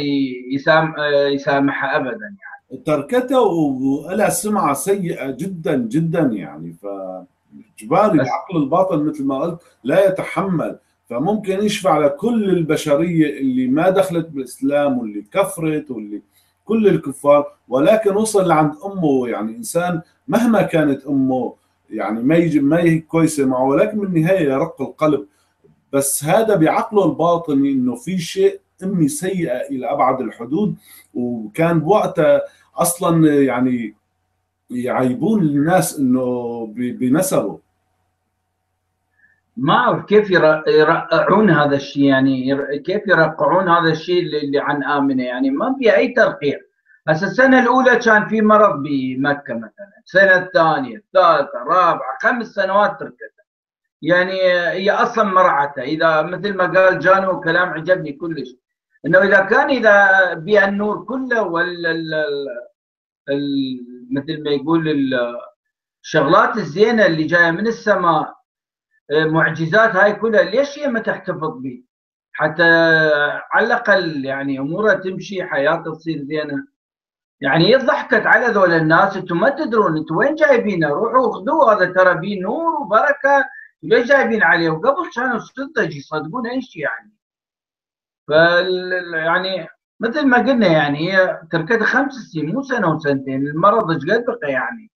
يسامحها ابدا يعني، تركته ولها سمعه سيئه جدا جدا يعني، فاجباري العقل الباطن مثل ما قلت لا يتحمل. فممكن يشفع لكل البشريه اللي ما دخلت بالاسلام واللي كفرت واللي كل الكفار، ولكن وصل لعند امه. يعني انسان مهما كانت امه يعني ما يجي ما هي كويسه معه، ولكن بالنهايه يرق القلب. بس هذا بعقله الباطني انه في شيء امي سيئه الى ابعد الحدود، وكان بوقتها اصلا يعني يعيبون الناس انه بنسبه. ما اعرف كيف يرقعون هذا الشيء، يعني كيف يرقعون هذا الشيء اللي عن امنه، يعني ما في اي ترقيع. هسه السنة الأولى كان في مرض بمكة مثلا، السنة الثانية، الثالثة، الرابعة، خمس سنوات تركتها. يعني هي أصلا مرعتها، إذا مثل ما قال جانو كلام عجبني كلش، إنه إذا كان إذا بها النور كله وال مثل ما يقول الشغلات الزينة اللي جاية من السماء، معجزات هاي كلها، ليش هي ما تحتفظ به؟ حتى على الأقل يعني أمورها تمشي، حياتها تصير زينة. يعني ضحكت على ذول الناس، انتم ما تدرون انتم وين جايبينه، روحوا خذوه هذا ترى بيه نور وبركه، ليش جايبين عليه؟ وقبل كانوا صدق يصدقون اي شيء يعني. ف يعني مثل ما قلنا يعني هي تركت خمس سنين مو سنه وسنتين، المرض ايش قد بقى يعني.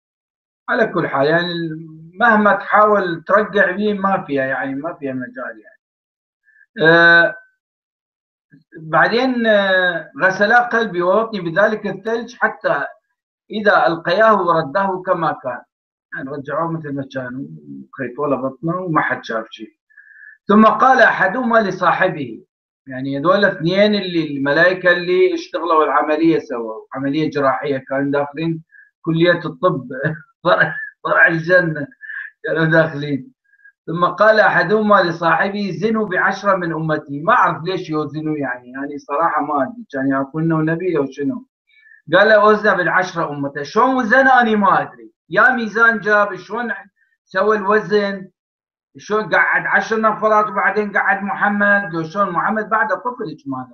على كل حال يعني مهما تحاول ترجع بيه ما فيها يعني، ما فيها مجال يعني. آه بعدين آه غسلا قلبي ووطني بذلك الثلج حتى اذا القياه ورداه كما كان، يعني رجعوه مثل ما كانوا وخيطوا له بطنه وما حد شاف شيء. ثم قال احدهما لصاحبه، يعني هذول الاثنين اللي الملائكه اللي اشتغلوا العمليه سوا، عمليه جراحيه كانوا داخلين كليه الطب فرع الجنه كانوا داخلين. ثم قال احدهما لصاحبه زنوا بعشره من امتي، ما اعرف ليش يوزنوا يعني، يعني صراحه ما ادري كان يعرفونه نبي او شنو. قال له وزنه بالعشره امته، شلون وزن انا ما ادري، يا ميزان جاب شلون سوى الوزن، شلون قعد عشر نفرات وبعدين قعد محمد، وشلون محمد بعده طفل كمان.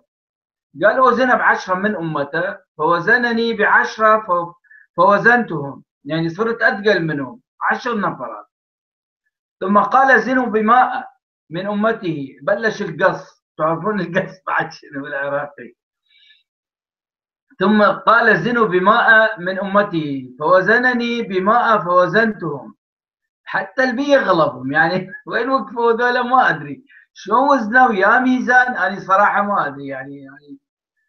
قال وزنه بعشره من امته فوزنني بعشره فوزنتهم، يعني صرت اثقل منهم عشر نفرات. ثم قال زنوا بماء من امته، بلش القص، تعرفون القص بعد شنو بالعراقي. ثم قال زنوا بماء من امته فوزنني بماء فوزنتهم، حتى البي غلبهم يعني وين وقفوا هذول ما ادري، شلون وزنوا يا ميزان انا يعني صراحه ما ادري يعني، يعني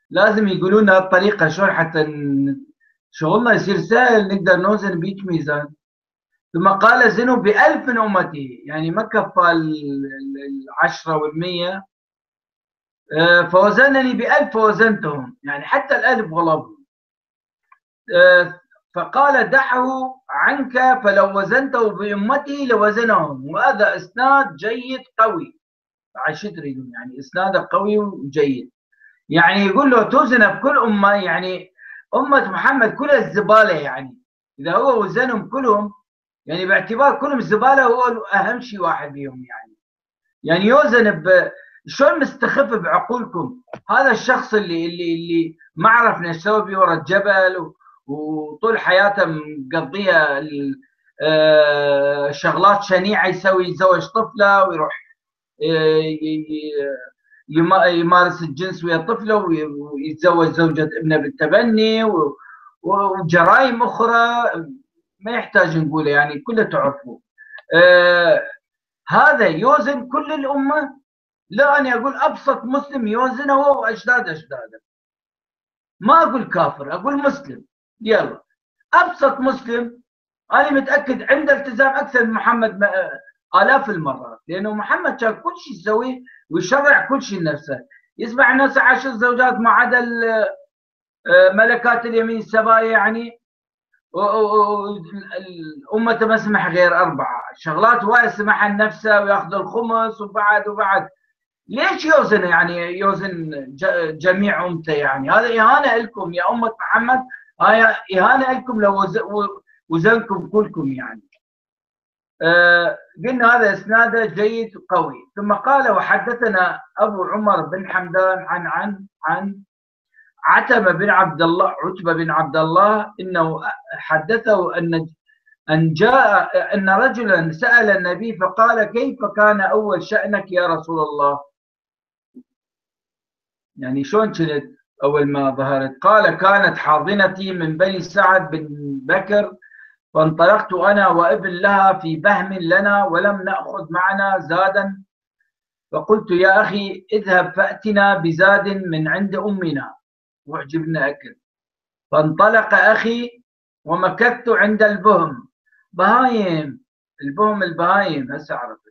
لازم يقولوا لنا الطريقه شلون حتى شغلنا يصير سهل نقدر نوزن بيك ميزان. ثم قال زنوا بألف من امتي، يعني ما كفى العشره والمية، فوزنني بألف فوزنتهم، يعني حتى الألف غلبهم. فقال دعه عنك فلو وزنته بأمتي لوزنهم، وهذا إسناد جيد قوي، عشان تريدون يعني إسناده قوي وجيد، يعني يقول له توزن بكل أمة، يعني أمة محمد كلها الزبالة يعني، إذا هو وزنهم كلهم يعني باعتبار كلهم الزبالة هو أهم شيء واحد بيهم يعني، يعني يوزن ب شلون مستخف بعقولكم هذا الشخص اللي اللي اللي ما عرفنا ايش سوى بيه ورا الجبل، وطول حياته مقضيها آه شغلات شنيعه، يسوي يتزوج طفله ويروح آه يمارس الجنس ويا طفله ويتزوج زوجة ابنه بالتبني، وجرائم اخرى ما يحتاج نقولها يعني كله تعرفوه. آه هذا يوزن كل الامه، لا أنا أقول أبسط مسلم يوزنه هو وأجداد أجداده، ما أقول كافر أقول مسلم، يلا أبسط مسلم أنا متأكد عنده التزام أكثر من محمد آلاف المرات، لأنه محمد كان كل شيء يسويه ويشرع كل شيء لنفسه، يسمع نفسه عشر زوجات ما عدا ملكات اليمين السبايا يعني، وأمته ما سمح غير أربعة، شغلات وايد سمحها لنفسه وياخذ الخمس وبعد وبعد. ليش يوزن يعني يوزن جميع امته يعني، هذا اهانه لكم يا امه محمد، هاي اهانه لكم لو وزنكم كلكم يعني. أه قلنا هذا اسناده جيد قوي. ثم قال وحدثنا ابو عمر بن حمدان عن عن عن عتبه بن عبد الله عتبه بن عبد الله انه حدثه ان أن جاء أن رجلا سأل النبي فقال كيف كان أول شأنك يا رسول الله؟ يعني شلون كنت أول ما ظهرت؟ قال كانت حاضنتي من بني سعد بن بكر، فانطلقت أنا وابن لها في بهم لنا ولم نأخذ معنا زادا، فقلت يا أخي اذهب فأتنا بزاد من عند أمنا وأعجبنا أكل. فانطلق أخي ومكثت عند البهم، بهايم البهم البهايم هسه عرفت،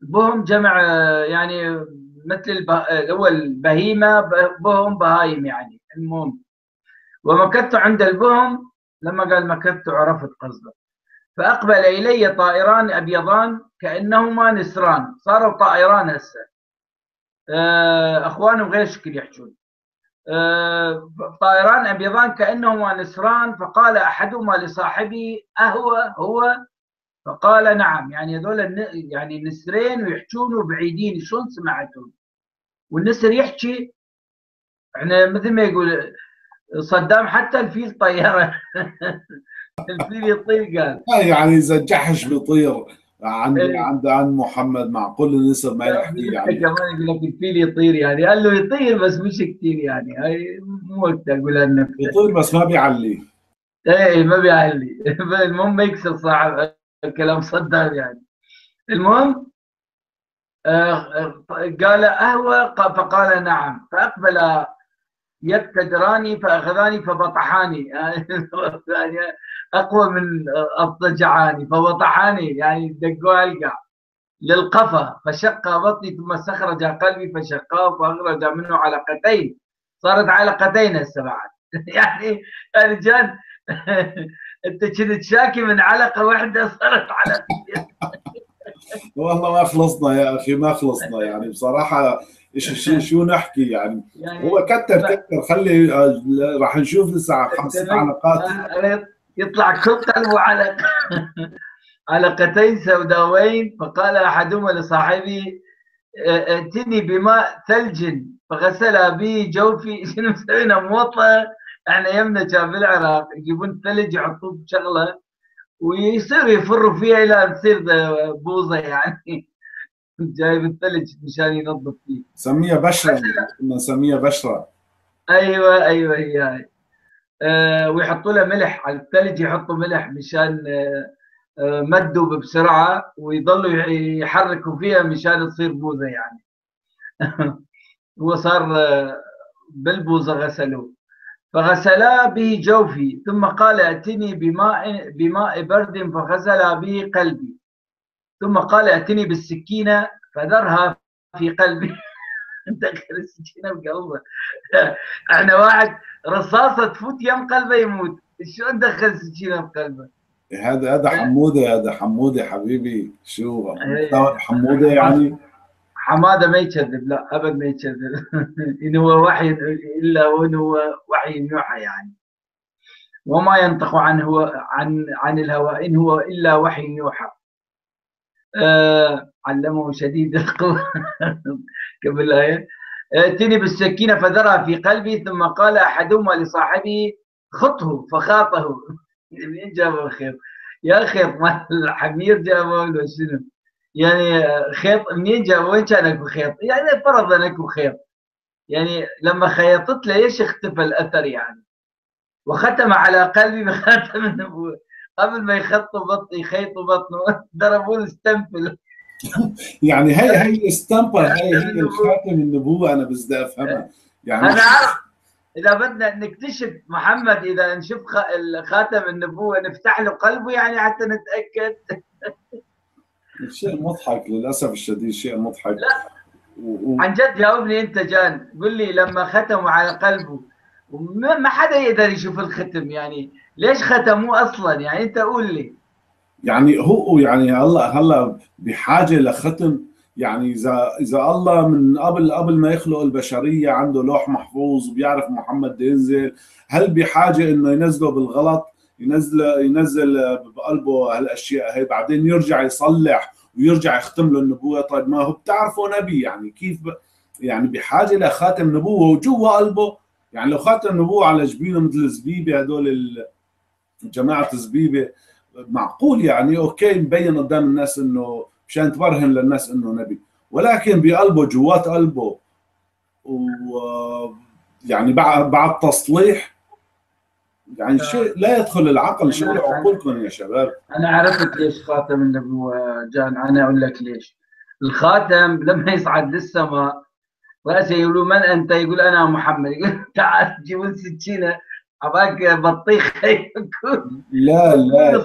بهم جمع يعني مثل الاول بهيمه بهم بهايم يعني. المهم ومكثت عند البهم، لما قال مكثت عرفت قصده. فاقبل الي طائران ابيضان كانهما نسران، صاروا طائران هسه اخوانهم غير شكل يحجون، طائران ابيضان كانهما نسران. فقال احدهما لصاحبي اهو هو؟ فقال نعم، يعني هذول يعني نسرين ويحجون وبعيدين، شلون سمعتهم؟ والنسر يحكي، احنا مثل ما يقول صدام حتى الفيل طيره الفيل يطير قال يعني اذا الجحش بيطير عن إيه. عن عن محمد مع كل نسب ما يحكي عنه كمان يقول لك الفيل يطير، يعني قال له يطير بس مش كثير، يعني هي مو اكثر، قولها لنا يطير بس ما بيعلي، ايه ما بيعلي المهم ما يكسر صاحب الكلام صدر يعني. المهم قال أهوى؟ فقال نعم، فأقبل يبتدراني فأخذاني فبطحاني يعني أقوى من أضطجعاني، فبطحاني يعني دقوها القاع للقفا، فشق بطني ثم استخرج قلبي فشقاه فأخرج منه علقتين، صارت علقتين السبعات يعني الرجال أنت كنت شاكي من علقة واحدة صارت علقتين والله ما خلصنا يا اخي، ما خلصنا يعني بصراحه. شو شو نحكي يعني, يعني هو كتر كتر خلي راح نشوف لسه خمس حلقات يطلع كل قلبه علق علقتين سوداوين. فقال احدهما لصاحبي ائتني بماء ثلج فغسل به جوفي. شنو مسوينا موطه احنا يمنا كان بالعراق يجيبون ثلج يحطوه بشغله ويصير يفروا فيها الى تصير بوظه يعني جايب الثلج مشان ينظف فيه. سميها بشره، كنا نسميها بشره. ايوه ايوه هي هاي. آه ويحطوا له ملح على الثلج، يحطوا ملح مشان آه ما تذوب بسرعه، ويضلوا يحركوا فيها مشان تصير بوظه يعني. هو صار آه بالبوظه غسلوه. فغسلا به جوفي ثم قال ائتني بماء بماء برد فغسل به قلبي، ثم قال ائتني بالسكينه فذرها في قلبي دخل السكينه بقلبه احنا واحد رصاصه تفوت يم قلبه يموت، شلون دخل السكينه بقلبه؟ هذا هذا حموده، هذا حموده حبيبي، شو حموده يعني؟ حماده ما يكذب، لا ابد ما يكذب ان هو وحي الا وان هو وحي يوحى يعني، وما ينطق عن هو عن عن الهوى ان هو الا وحي يوحى. أه علمه شديد القوه قبل الايه. ائتني بالسكينه فذرها في قلبي، ثم قال احدهما لصاحبه خطه فخاطه. منين جابوا الخيط؟ يا خيط مال الحمير جابوه ولا شنو؟ يعني خيط منين جاب؟ وين كان اكو خيط؟ يعني فرضا اكو خيط، يعني لما خيطت له ليش اختفى الاثر يعني؟ وختم على قلبي بخاتم النبوه، قبل ما يخطوا بطني يخيطوا بطنه ضربوا له ستمبل يعني هي هي الستمبل، هي هي الخاتم النبوه. انا بس بدي افهمها يعني، انا عارف اذا بدنا نكتشف محمد، اذا نشوف خاتم النبوه نفتح له قلبه يعني حتى نتاكد شيء مضحك للاسف الشديد، شيء مضحك. لا و... عن جد جاوبني انت جان، قل لي لما ختموا على قلبه ما حدا يقدر يشوف الختم، يعني ليش ختموه اصلا؟ يعني انت قول لي يعني هو يعني هلا هلا بحاجه لختم يعني؟ اذا اذا الله من قبل قبل ما يخلق البشريه عنده لوح محفوظ وبيعرف محمد ينزل، هل بحاجه انه ينزله بالغلط؟ ينزل ينزل بقلبه هالاشياء هي، بعدين يرجع يصلح ويرجع يختم له النبوه. طيب ما هو بتعرفه نبي يعني، كيف ب... يعني بحاجه لخاتم نبوه وجوا قلبه يعني؟ لو خاتم نبوه على جبينه مثل الزبيبه، هدول ال... جماعه الزبيبه معقول يعني، اوكي مبين قدام الناس انه مشان تبرهن للناس انه نبي، ولكن بقلبه جوات قلبه و يعني بعد بعد تصليح يعني شيء لا يدخل العقل. شو عقولكم يا شباب؟ انا عرفت ليش خاتم النبوه جان، انا اقول لك ليش. الخاتم لما يصعد للسماء راسه يقولوا من انت؟ يقول انا محمد. يقول تعال جيبوا لي سكينه عباك بطيخه يكون لا لا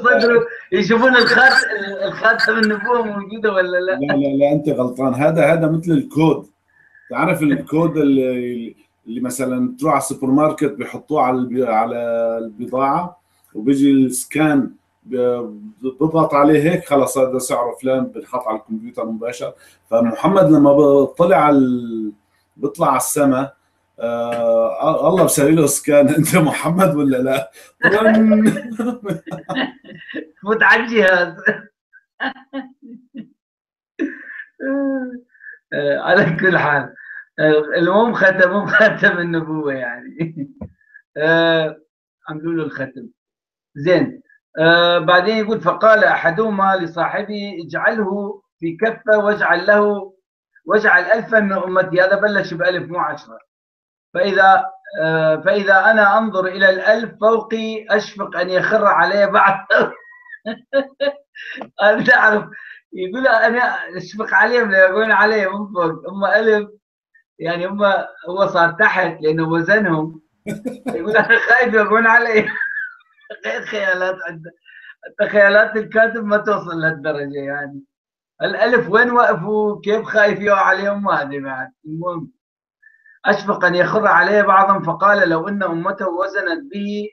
يشوفون الخاتم الخاتم النبوه موجوده ولا لا؟ لا لا لا انت غلطان، هذا هذا مثل الكود، تعرف الكود اللي اللي مثلا تروح على السوبر ماركت بيحطوه على على البضاعه وبيجي السكان بضغط عليه هيك خلص هذا سعره فلان، بنحط على الكمبيوتر مباشر. فمحمد لما طلع ال... بيطلع على السماء آه... الله بسوي له سكان انت محمد ولا لا؟ فوت على الجهاز على كل حال. المهم ختموا خاتم النبوه يعني عملوا له الختم زين. آه بعدين يقول فقال أحدهما لصاحبه اجعله في كفة واجعل له واجعل ألفا من أمتي. هذا بلش بألف مو عشرة. فإذا آه فإذا أنا أنظر إلى الألف فوقي أشفق أن يخر علي بعض. أنا تعرف يقول أنا أشفق عليهم ليقولون علي من فوق، أما ألف يعني هم هو صار تحت لأنه وزنهم، يقول أنا خايف يقولون علي. غير خيالات عنده، خيالات الكاتب ما توصل لهالدرجة يعني. الألف وين وقفوا وكيف خايف يقع عليهم ما أدري بعد. المهم أشفق أن يخر عليه بعضهم فقال لو أن أمته وزنت به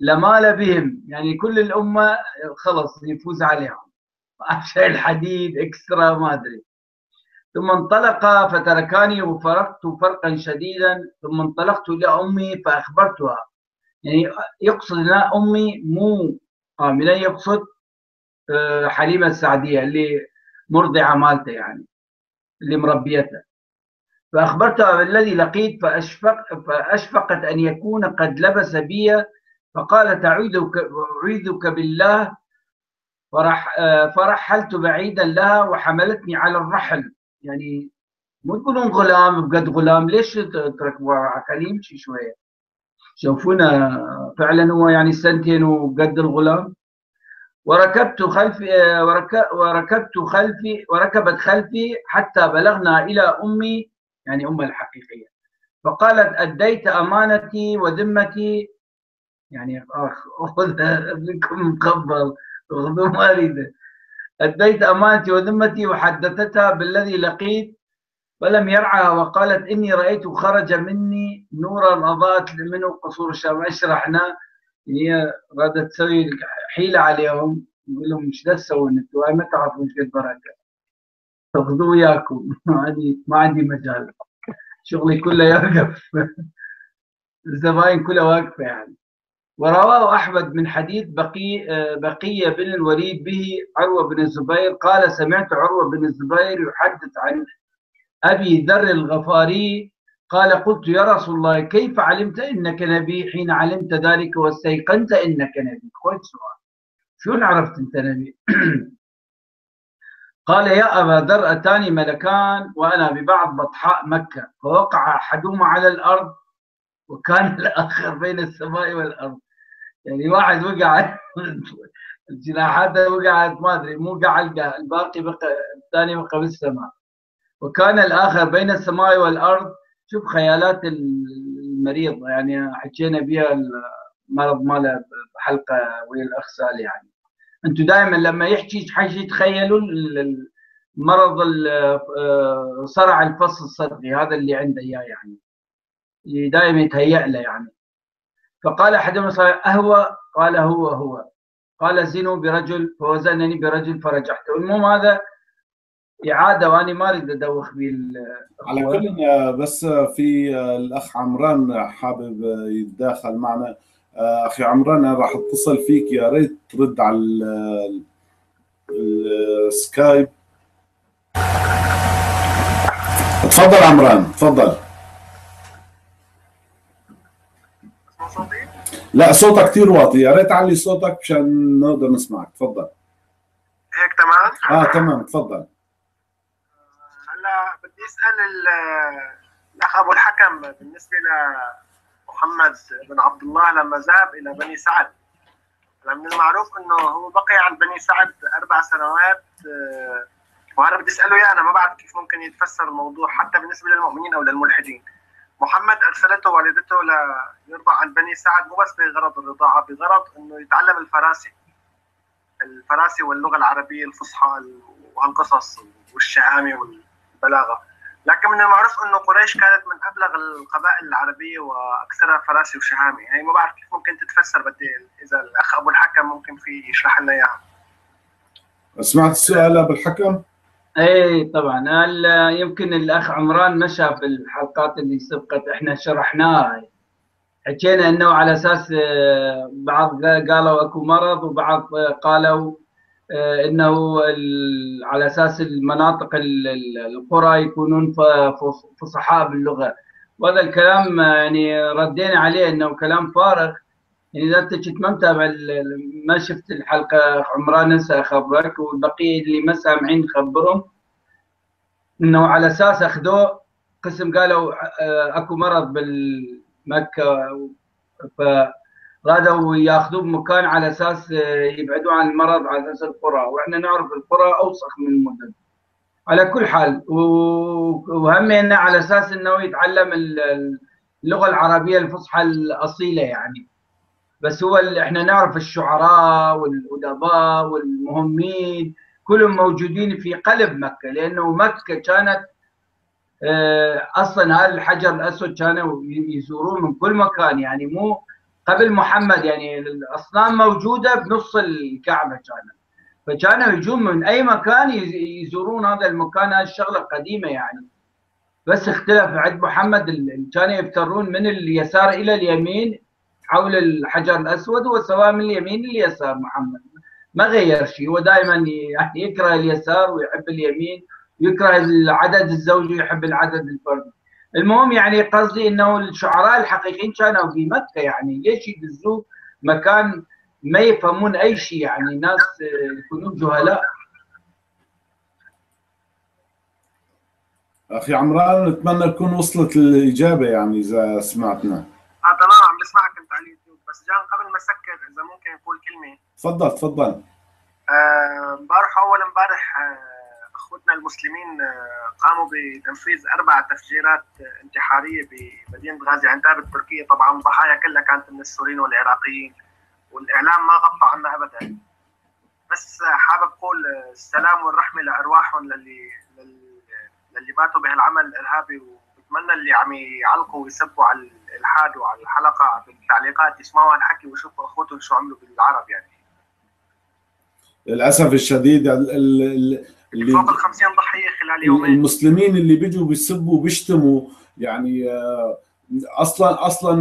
لمال بهم، يعني كل الأمة خلص يفوز عليهم. أحشى الحديد إكسترا ما أدري. ثم انطلق فتركاني وفرقت فرقا شديدا، ثم انطلقت إلى أمي فأخبرتها. يعني يقصد هنا أمي مو قاملة، يقصد حليمة السعدية اللي مرضعة مالته يعني اللي مربيتها. فأخبرتها بالذي لقيت فأشفق فأشفقت أن يكون قد لبس بي، فقالت أعوذك بالله، فرح فرحلت بعيدا لها وحملتني على الرحل. يعني مو تقولون غلام بقد غلام، ليش تركبوا عقلي يمشي شوية؟ شوفونا فعلا هو يعني سنتين وقد الغلام. وركبت خلفي وركبت خلفي وركبت خلفي حتى بلغنا الى امي، يعني امها الحقيقيه، فقالت اديت امانتي وذمتي، يعني اخذ منكم مقبل خذوا ما اريده، اديت امانتي وذمتي وحدثتها بالذي لقيت فلم يرعها وقالت إني رأيت خرج مني نورا أضاءت منه قصور الشام. شرحنا هي غادة تسوي حيلة عليهم، يقول لهم مش ده تسوون انتوا، ما تعرفوا ايش قد بركة، تاخذوا وياكم. ما عندي ما عندي مجال، شغلي كله يوقف. الزباين كلها واقفة يعني. ورواه أحمد من حديث بقي بقية بن الوليد به عروة بن الزبير قال سمعت عروة بن الزبير يحدث عن أبي ذر الغفاري قال قلت يا رسول الله كيف علمت إنك نبي حين علمت ذلك واستيقنت إنك نبي؟ خذ سؤال، شلون عرفت أنت نبي؟ قال يا أبا ذر أتاني ملكان وأنا ببعض بطحاء مكة فوقع أحدهما على الأرض وكان الآخر بين السماء والأرض. يعني واحد وقع الجناحات وقعت ما أدري مو قع الباقي بقى، الثاني بقى بالسماء، وكان الآخر بين السماء والأرض. شوف خيالات المريض، يعني حكينا بها المرض ماله بحلقة ويا الأخ سالم. يعني أنتوا دائما لما يحكي حكي تخيلوا المرض صرع الفص الصدري، هذا اللي عنده إياه يعني دائما يتهيأ له يعني. فقال أحدهم أهوى؟ قال هو هو. قال زنوا برجل فوزنني برجل فرجحته. المهم هذا إعادة وأنا ما أريد أدوخ بيه. على كل بس في الأخ عمران حابب يتداخل معنا. أخي عمران أنا راح أتصل فيك، يا ريت ترد على السكايب. تفضل عمران تفضل. لا صوتك كثير واطي، يا ريت تعلي صوتك مشان نقدر نسمعك. تفضل. هيك تمام؟ آه تمام تفضل. بدي اسال الاخ ابو الحكم بالنسبه لمحمد بن عبد الله لما ذهب الى بني سعد، من المعروف انه هو بقي عند بني سعد اربع سنوات، وانا بدي اساله اياه، انا ما بعرف كيف ممكن يتفسر الموضوع حتى بالنسبه للمؤمنين او للملحدين. محمد ارسلته والدته ليرضع عن بني سعد مو بس بغرض الرضاعه، بغرض انه يتعلم الفراسي الفراسي واللغه العربيه الفصحى وهالقصص والشهامه وال بلاغه. لكن من المعروف انه قريش كانت من ابلغ القبائل العربيه واكثرها فراسي وشهامه، هي ما بعرف كيف ممكن تتفسر. بدي اذا الاخ ابو الحكم ممكن في يشرح لنا اياها. سمعت السؤال ابو الحكم؟ ايه طبعا. هلا يمكن الاخ عمران ما شاف الحلقات اللي سبقت احنا شرحناها، حكينا انه على اساس بعض قالوا اكو مرض وبعض قالوا انه على اساس المناطق القرى يكونون فصحاء باللغه، وهذا الكلام يعني ردينا عليه انه كلام فارغ. يعني اذا انت كنت ما متابع ما شفت الحلقه عمران انسى اخبرك، والبقيه اللي ما سامعين خبرهم انه على اساس اخذوه قسم قالوا اكو مرض بالمكه فرادوا ياخذوه بمكان على اساس يبعدوا عن المرض على اساس القرى، واحنا نعرف القرى اوسخ من المدن. على كل حال وهمنا على اساس انه يتعلم اللغه العربيه الفصحى الاصيله يعني، بس هو احنا نعرف الشعراء والادباء والمهمين كلهم موجودين في قلب مكه، لانه مكه كانت اصلا هذا الحجر الاسود كانوا يزورون من كل مكان، يعني مو قبل محمد يعني الاصنام موجوده بنص الكعبه كانت، فكانوا يجون من اي مكان يزورون هذا المكان، هذه الشغله قديمه يعني. بس اختلف عند محمد كانوا يفترون من اليسار الى اليمين حول الحجر الاسود، وسواء من اليمين لليسار محمد ما غير شيء، هو دائما يعني يكره اليسار ويحب اليمين، يكره العدد الزوجي ويحب العدد الفردي. المهم يعني قصدي انه الشعراء الحقيقيين كانوا في مكه، يعني ليش يدزوه مكان ما يفهمون اي شيء يعني ناس يكونون جهلاء. اخي عمران نتمنى تكون وصلت الاجابه يعني اذا سمعتنا. اه تمام عم بسمعك انت على اليوتيوب، بس جان قبل ما اسكر اذا ممكن اقول كلمه. تفضل تفضل. امبارح آه اول امبارح آه اخوتنا المسلمين آه قاموا بتنفيذ اربع تفجيرات آه انتحاريه بمدينه غازي عنتاب التركيه، طبعا الضحايا كلها كانت من السوريين والعراقيين، والاعلام ما غطى عنها ابدا. بس حابب اقول السلام والرحمه لارواحهم للي للي ماتوا بهالعمل الارهابي، وبتمنى اللي عم يعلقوا ويسبوا على الالحاد وعلى الحلقه بالتعليقات يسمعوا هالحكي ويشوفوا اخوتهم شو عملوا بالعرب يعني. للاسف الشديد اللي فوق ال خمسين ضحيه خلال يومين، المسلمين اللي بيجوا بيسبوا وبيشتموا يعني اصلا اصلا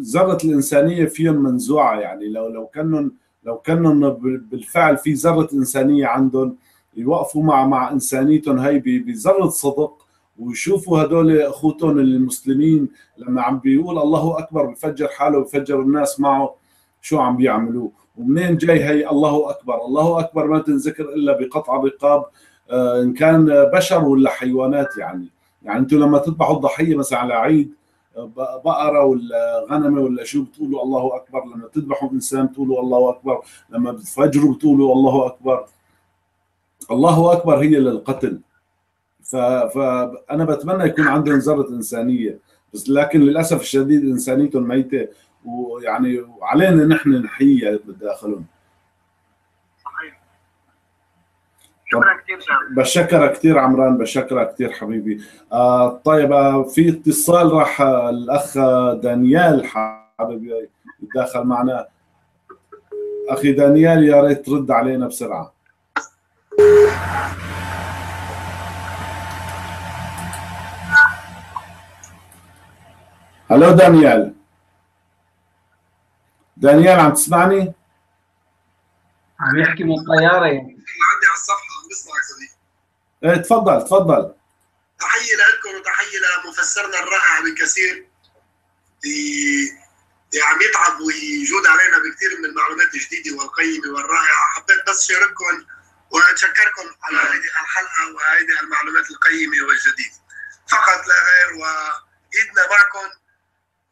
ذره الانسانيه فيهم منزوعه يعني، لو لو كانوا لو كانوا بالفعل في ذره انسانيه عندهم يوقفوا مع مع انسانيتهم هي بذره صدق، ويشوفوا هدول اخوتهم المسلمين لما عم بيقول الله اكبر بفجر حاله وبفجر الناس معه شو عم بيعملوه، ومنين جاي هي الله اكبر، الله اكبر ما تنذكر الا بقطع رقاب ان كان بشر ولا حيوانات يعني، يعني انتم لما تذبحوا الضحيه مثلا على عيد بقره ولا غنمه ولا شو بتقولوا الله اكبر، لما تذبحوا انسان بتقولوا الله اكبر، لما بتفجروا بتقولوا الله اكبر. الله اكبر هي للقتل. فانا بتمنى يكون عندهم ذره انسانيه، بس لكن للاسف الشديد انسانيتهم ميته، ويعني وعلينا نحن نحييها بداخلهم. صحيح. شكرا كثير جان. بشكرك كثير عمران، بشكرك كثير حبيبي. آه طيب آه في اتصال راح الاخ دانيال حابب يتداخل معنا. اخي دانيال يا ريت ترد علينا بسرعه. الو دانيال. دانيال عم تسمعني؟ عم يحكي من الطياره يعني. انا عندي على الصفحه عم بسمعك صديقي. ايه تفضل تفضل. تحيه لكم وتحيه لمفسرنا الرائع ابن كثير اللي عم يتعب ويجود علينا بكثير من المعلومات الجديده والقيمه والرائعه، حبيت بس شارككم واتشكركم على هذه الحلقه وهذه المعلومات القيمه والجديده. فقط لا غير، وايدنا معكم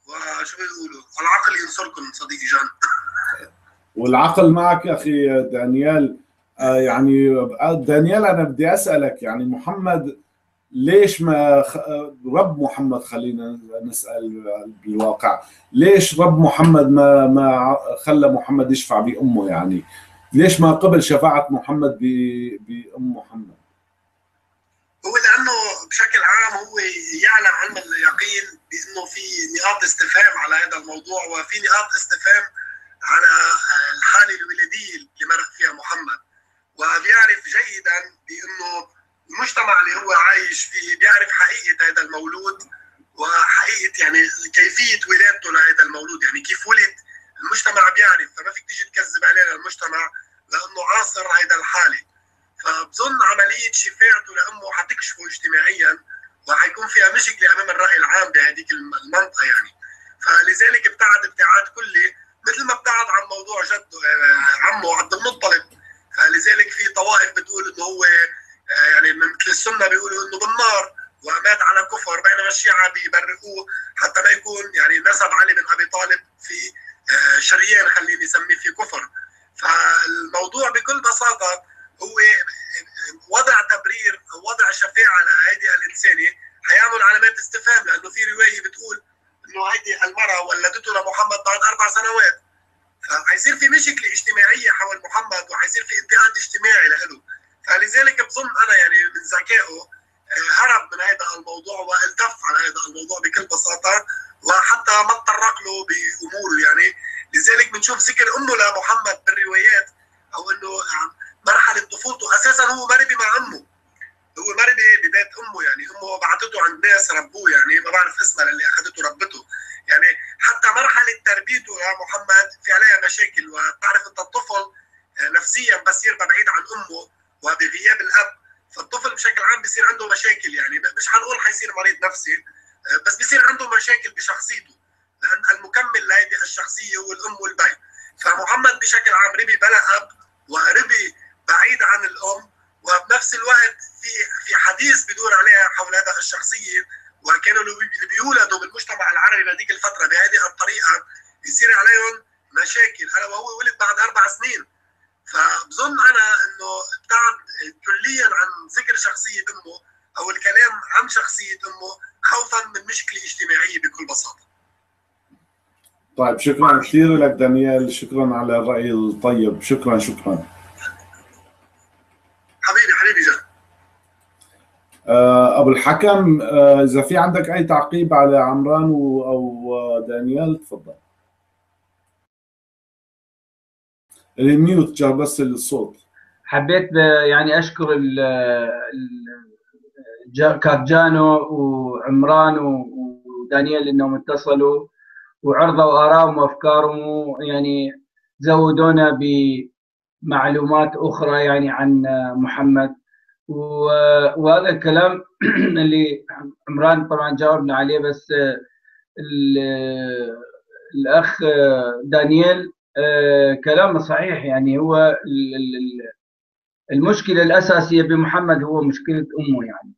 وشو بيقولوا؟ العقل ينصركم صديقي جان. والعقل معك اخي دانيال. آه يعني دانيال انا بدي اسالك يعني محمد ليش ما خ... رب محمد، خلينا نسال بالواقع، ليش رب محمد ما ما خلى محمد يشفع بامه يعني؟ ليش ما قبل شفاعة محمد بأم محمد؟ هو لأنه بشكل عام هو يعلم علم اليقين بأنه في نقاط استفهام على هذا الموضوع، وفي نقاط استفهام على الحالة الولادية اللي مرق فيها محمد، وبيعرف جيدا بأنه المجتمع اللي هو عايش فيه بيعرف حقيقة هذا المولود وحقيقة يعني كيفية ولادته لهذا المولود، يعني كيف ولد المجتمع بيعرف، فما فيك تيجي تكذب علينا المجتمع لانه عاصر هيدا الحاله. فبظن عمليه شفاعته لامه حتكشفه اجتماعيا وحيكون فيها مشكله امام الراي العام بهذيك المنطقه يعني، فلذلك ابتعد ابتعاد كلي مثل ما ابتعد عن موضوع جده عمه عبد المطلب، لذلك في طوائف بتقول انه هو يعني مثل السنه بيقولوا انه بالنار ومات على الكفر، بينما الشيعه بيبرئوه حتى ما يكون يعني نسب علي بن ابي طالب في شريان خليني اسميه في كفر. فالموضوع بكل بساطه هو وضع تبرير او وضع شفاعه لهيدي الانسانه حيعمل علامات استفهام، لانه في روايه بتقول انه هيدي المراه ولدته لمحمد بعد اربع سنوات، فحيصير في مشكله اجتماعيه حول محمد وحيصير في انتقاد اجتماعي له، فلذلك بظن انا يعني من ذكائه هرب من هذا الموضوع والتف على هذا الموضوع بكل بساطه وحتى ما تطرق له باموره يعني. لذلك بنشوف ذكر امه لمحمد بالروايات او انه مرحله طفولته، اساسا هو مربي مع امه، هو مربي ببيت امه يعني، امه بعتته عند ناس ربوه يعني ما بعرف اسمها اللي اخذته ربته يعني، حتى مرحله تربيته لمحمد في عليها مشاكل، وتعرف انت الطفل نفسيا بس يربى بعيد عن امه وبغياب الاب فالطفل بشكل عام بصير عنده مشاكل يعني، مش حنقول حيصير مريض نفسي بس بصير عنده مشاكل بشخصيته، لان المكمل لهيدي الشخصيه هو الام والبيت. فمحمد بشكل عام ربي بلا اب وربي بعيد عن الام، وبنفس الوقت في في حديث بدور عليها حول هذا الشخصيه، وكانوا اللي بيولدوا بالمجتمع العربي بهذيك الفتره بهذه الطريقه يصير عليهم مشاكل، انا وهو ولد بعد اربع سنين. فبظن انا انه ابتعد كليا عن ذكر شخصيه امه او الكلام عن شخصيه امه خوفا من مشكله اجتماعيه بكل بساطه. طيب شكرا كثير لك دانيال، شكرا على الراي الطيب، شكرا شكرا. حبيبي حبيبي جان. ابو الحكم اذا في عندك اي تعقيب على عمران او دانيال تفضل. الميوت بس الصوت. حبيت يعني اشكر ال كارجانو وعمران ودانيال انهم اتصلوا وعرضوا ارائهم وافكارهم، يعني زودونا بمعلومات اخرى يعني عن محمد، وهذا الكلام اللي عمران طبعا جاوبنا عليه، بس الاخ دانيال كلامه صحيح، يعني هو المشكله الاساسيه بمحمد هو مشكله امه، يعني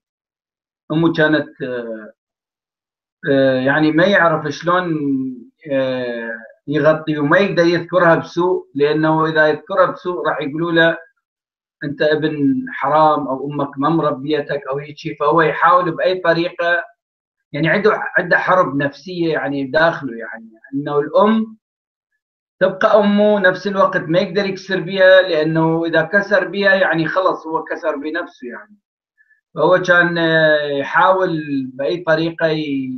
امه كانت يعني ما يعرف شلون يغطي وما يقدر يذكرها بسوء، لانه اذا يذكرها بسوء راح يقولوا له انت ابن حرام او امك ما مربيتك او هيك شيء، فهو يحاول باي طريقه يعني عنده عنده حرب نفسيه يعني داخله، يعني انه الام تبقى امه نفس الوقت ما يقدر يكسر بها، لانه اذا كسر بها يعني خلص هو كسر بنفسه يعني، فهو كان يحاول باي طريقه ي...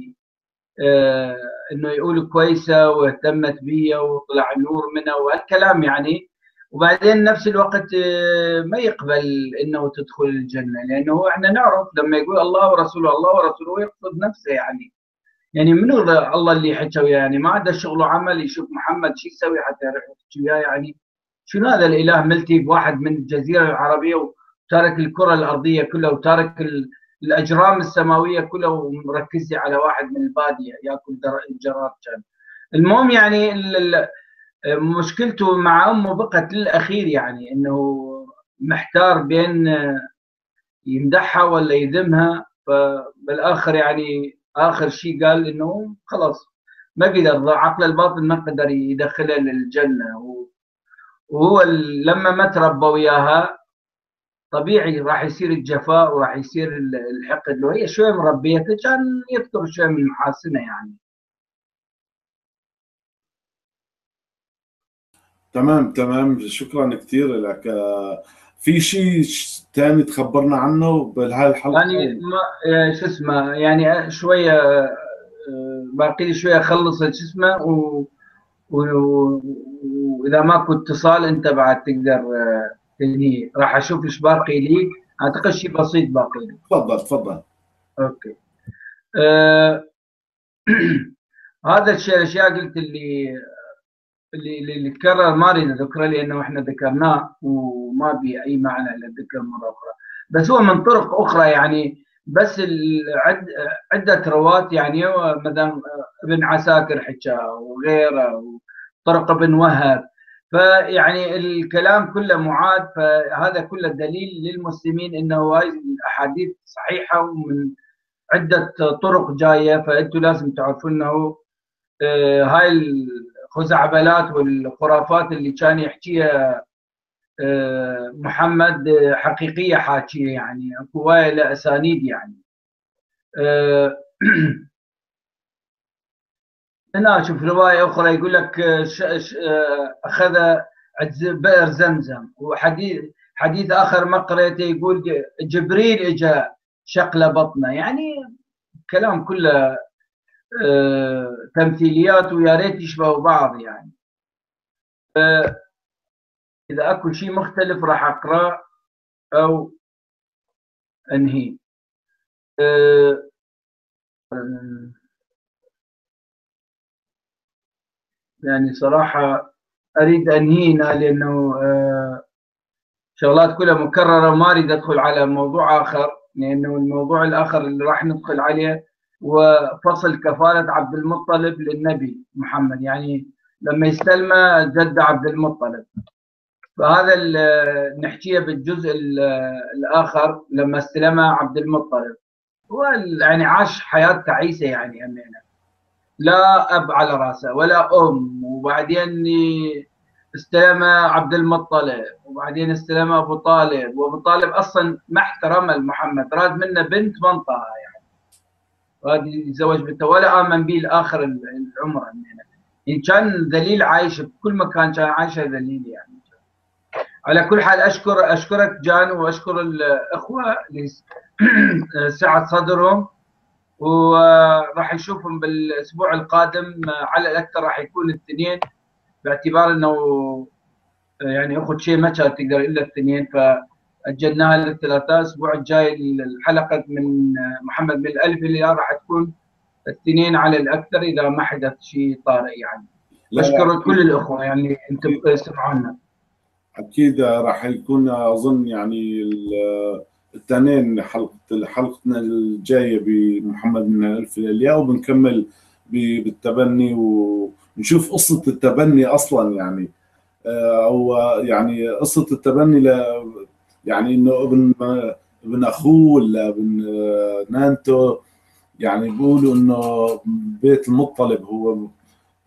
انه يقول كويسه واهتمت بيا وطلع نور منها وهالكلام يعني، وبعدين نفس الوقت ما يقبل انه تدخل الجنه، لانه احنا نعرف لما يقول الله ورسوله الله ورسوله يقصد نفسه يعني، يعني منو الله اللي يحكي وياه يعني، ما عنده شغل وعمل يشوف محمد شو يسوي حتى يروح يحكي وياه يعني، شنو هذا الاله ملتي بواحد من الجزيره العربيه وتارك الكره الارضيه كلها وتارك الاجرام السماويه كلها ومركز على واحد من الباديه ياكل الجراد كان. المهم يعني مشكلته مع امه بقت للاخير يعني، انه محتار بين يمدحها ولا يذمها، فبالاخر يعني اخر شيء قال انه خلاص ما بيقدر عقل الباطن ما قدر يدخلها للجنه، وهو لما ما تربى وياها طبيعي راح يصير الجفاء وراح يصير الحقد له، هي شوي مربيته كان يذكر شوي من محاسنه يعني. تمام تمام شكرا كثير لك. في شيء ثاني تخبرنا عنه بهالحلقه؟ يعني شو اسمه يعني شويه باقي لي شويه اخلص شو اسمه، واذا ماكو اتصال انت بعد تقدر تنهي، راح اشوف ايش باقي لي، اعتقد شيء بسيط باقي لي. تفضل تفضل. اوكي. أه هذا الشيء الاشياء قلت اللي اللي اللي تكرر ما اريد اذكره لانه احنا ذكرناه وما به اي معنى للذكر مره اخرى، بس هو من طرق اخرى يعني، بس عد عده روات يعني، مثلا ابن عساكر حكاها وغيره طرق بن وهب. فيعني الكلام كله معاد، فهذا كله دليل للمسلمين انه هاي الاحاديث صحيحه ومن عده طرق جايه، فانتم لازم تعرفون انه هاي الخزعبلات والخرافات اللي كان يحكيها محمد حقيقيه حاكيه، يعني قوايا لاسانيد يعني. هنا شوف روايه اخرى يقول لك اخذ بئر زمزم، وحديث حديث اخر ما قريته يقول جبريل اجى شقله بطنه، يعني كلام كله تمثيليات ويا ريت يشبهوا بعض يعني. اذا اكو شيء مختلف راح اقراه او انهي. يعني صراحة أريد أنهينا لأنه شغلات كلها مكررة وما أريد أدخل على موضوع آخر، لأنه الموضوع الآخر اللي راح ندخل عليه وفصل كفالة عبد المطلب للنبي محمد، يعني لما يستلمه جد عبد المطلب، فهذا نحكيه بالجزء الآخر لما استلمه عبد المطلب. هو يعني عاش حياة تعيسة يعني، أمينة لا أب على رأسه ولا أم، وبعدين استلم عبد المطلب، وبعدين استلم أبو طالب، وأبو طالب أصلا ما احترمه محمد، راد منه بنت منطقة يعني، راد يتزوج بنته ولا آمن به لآخر العمر. يعني كان ذليل عايش بكل مكان، كان عايشة ذليل يعني. على كل حال أشكر أشكرك جان، وأشكر الأخوة اللي سعة صدرهم، وراح نشوفهم بالاسبوع القادم على الاكثر، راح يكون الاثنين، باعتبار انه يعني اخذ شيء ما كانت تقدر الا الاثنين، فاجلناها للثلاثاء. الاسبوع الجاي الحلقه من محمد من الالف اللي راح تكون الاثنين على الاكثر اذا ما حدث شيء طارئ يعني. اشكر كل الاخوه يعني انتم سمعونا. اكيد راح يكون اظن يعني التنين حلقة حلقتنا الجاية بمحمد من الألف للياء، وبنكمل بالتبني ونشوف قصة التبني أصلا يعني، أو يعني قصة التبني ل يعني إنه ابن ابن أخوه ولا ابن نانتو، يعني بيقولوا إنه بيت المطلب هو،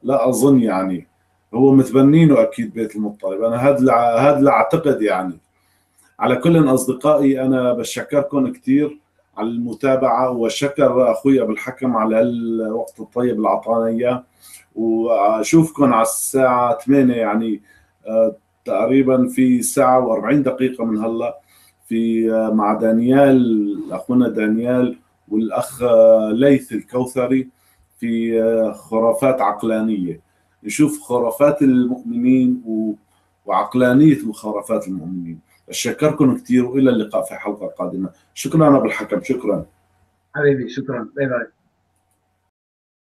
لا أظن يعني هو متبنينه أكيد بيت المطلب، أنا هذا هذا اللي أعتقد يعني. على كل أصدقائي أنا بشكركم كثير على المتابعة، وشكر أخوي أبو الحكم على الوقت الطيب اللي أعطانا إياه، وأشوفكم على الساعة ثمانية يعني تقريبا في ساعة وأربعين دقيقة من هلا، في مع دانيال أخونا دانيال والأخ ليث الكوثري في خرافات عقلانية، نشوف خرافات المؤمنين وعقلانية خرافات المؤمنين. أشكركم كثير، وإلى اللقاء في حلقة قادمة. شكرا أبو الحكم، شكرا حبيبي، شكرا، باي باي.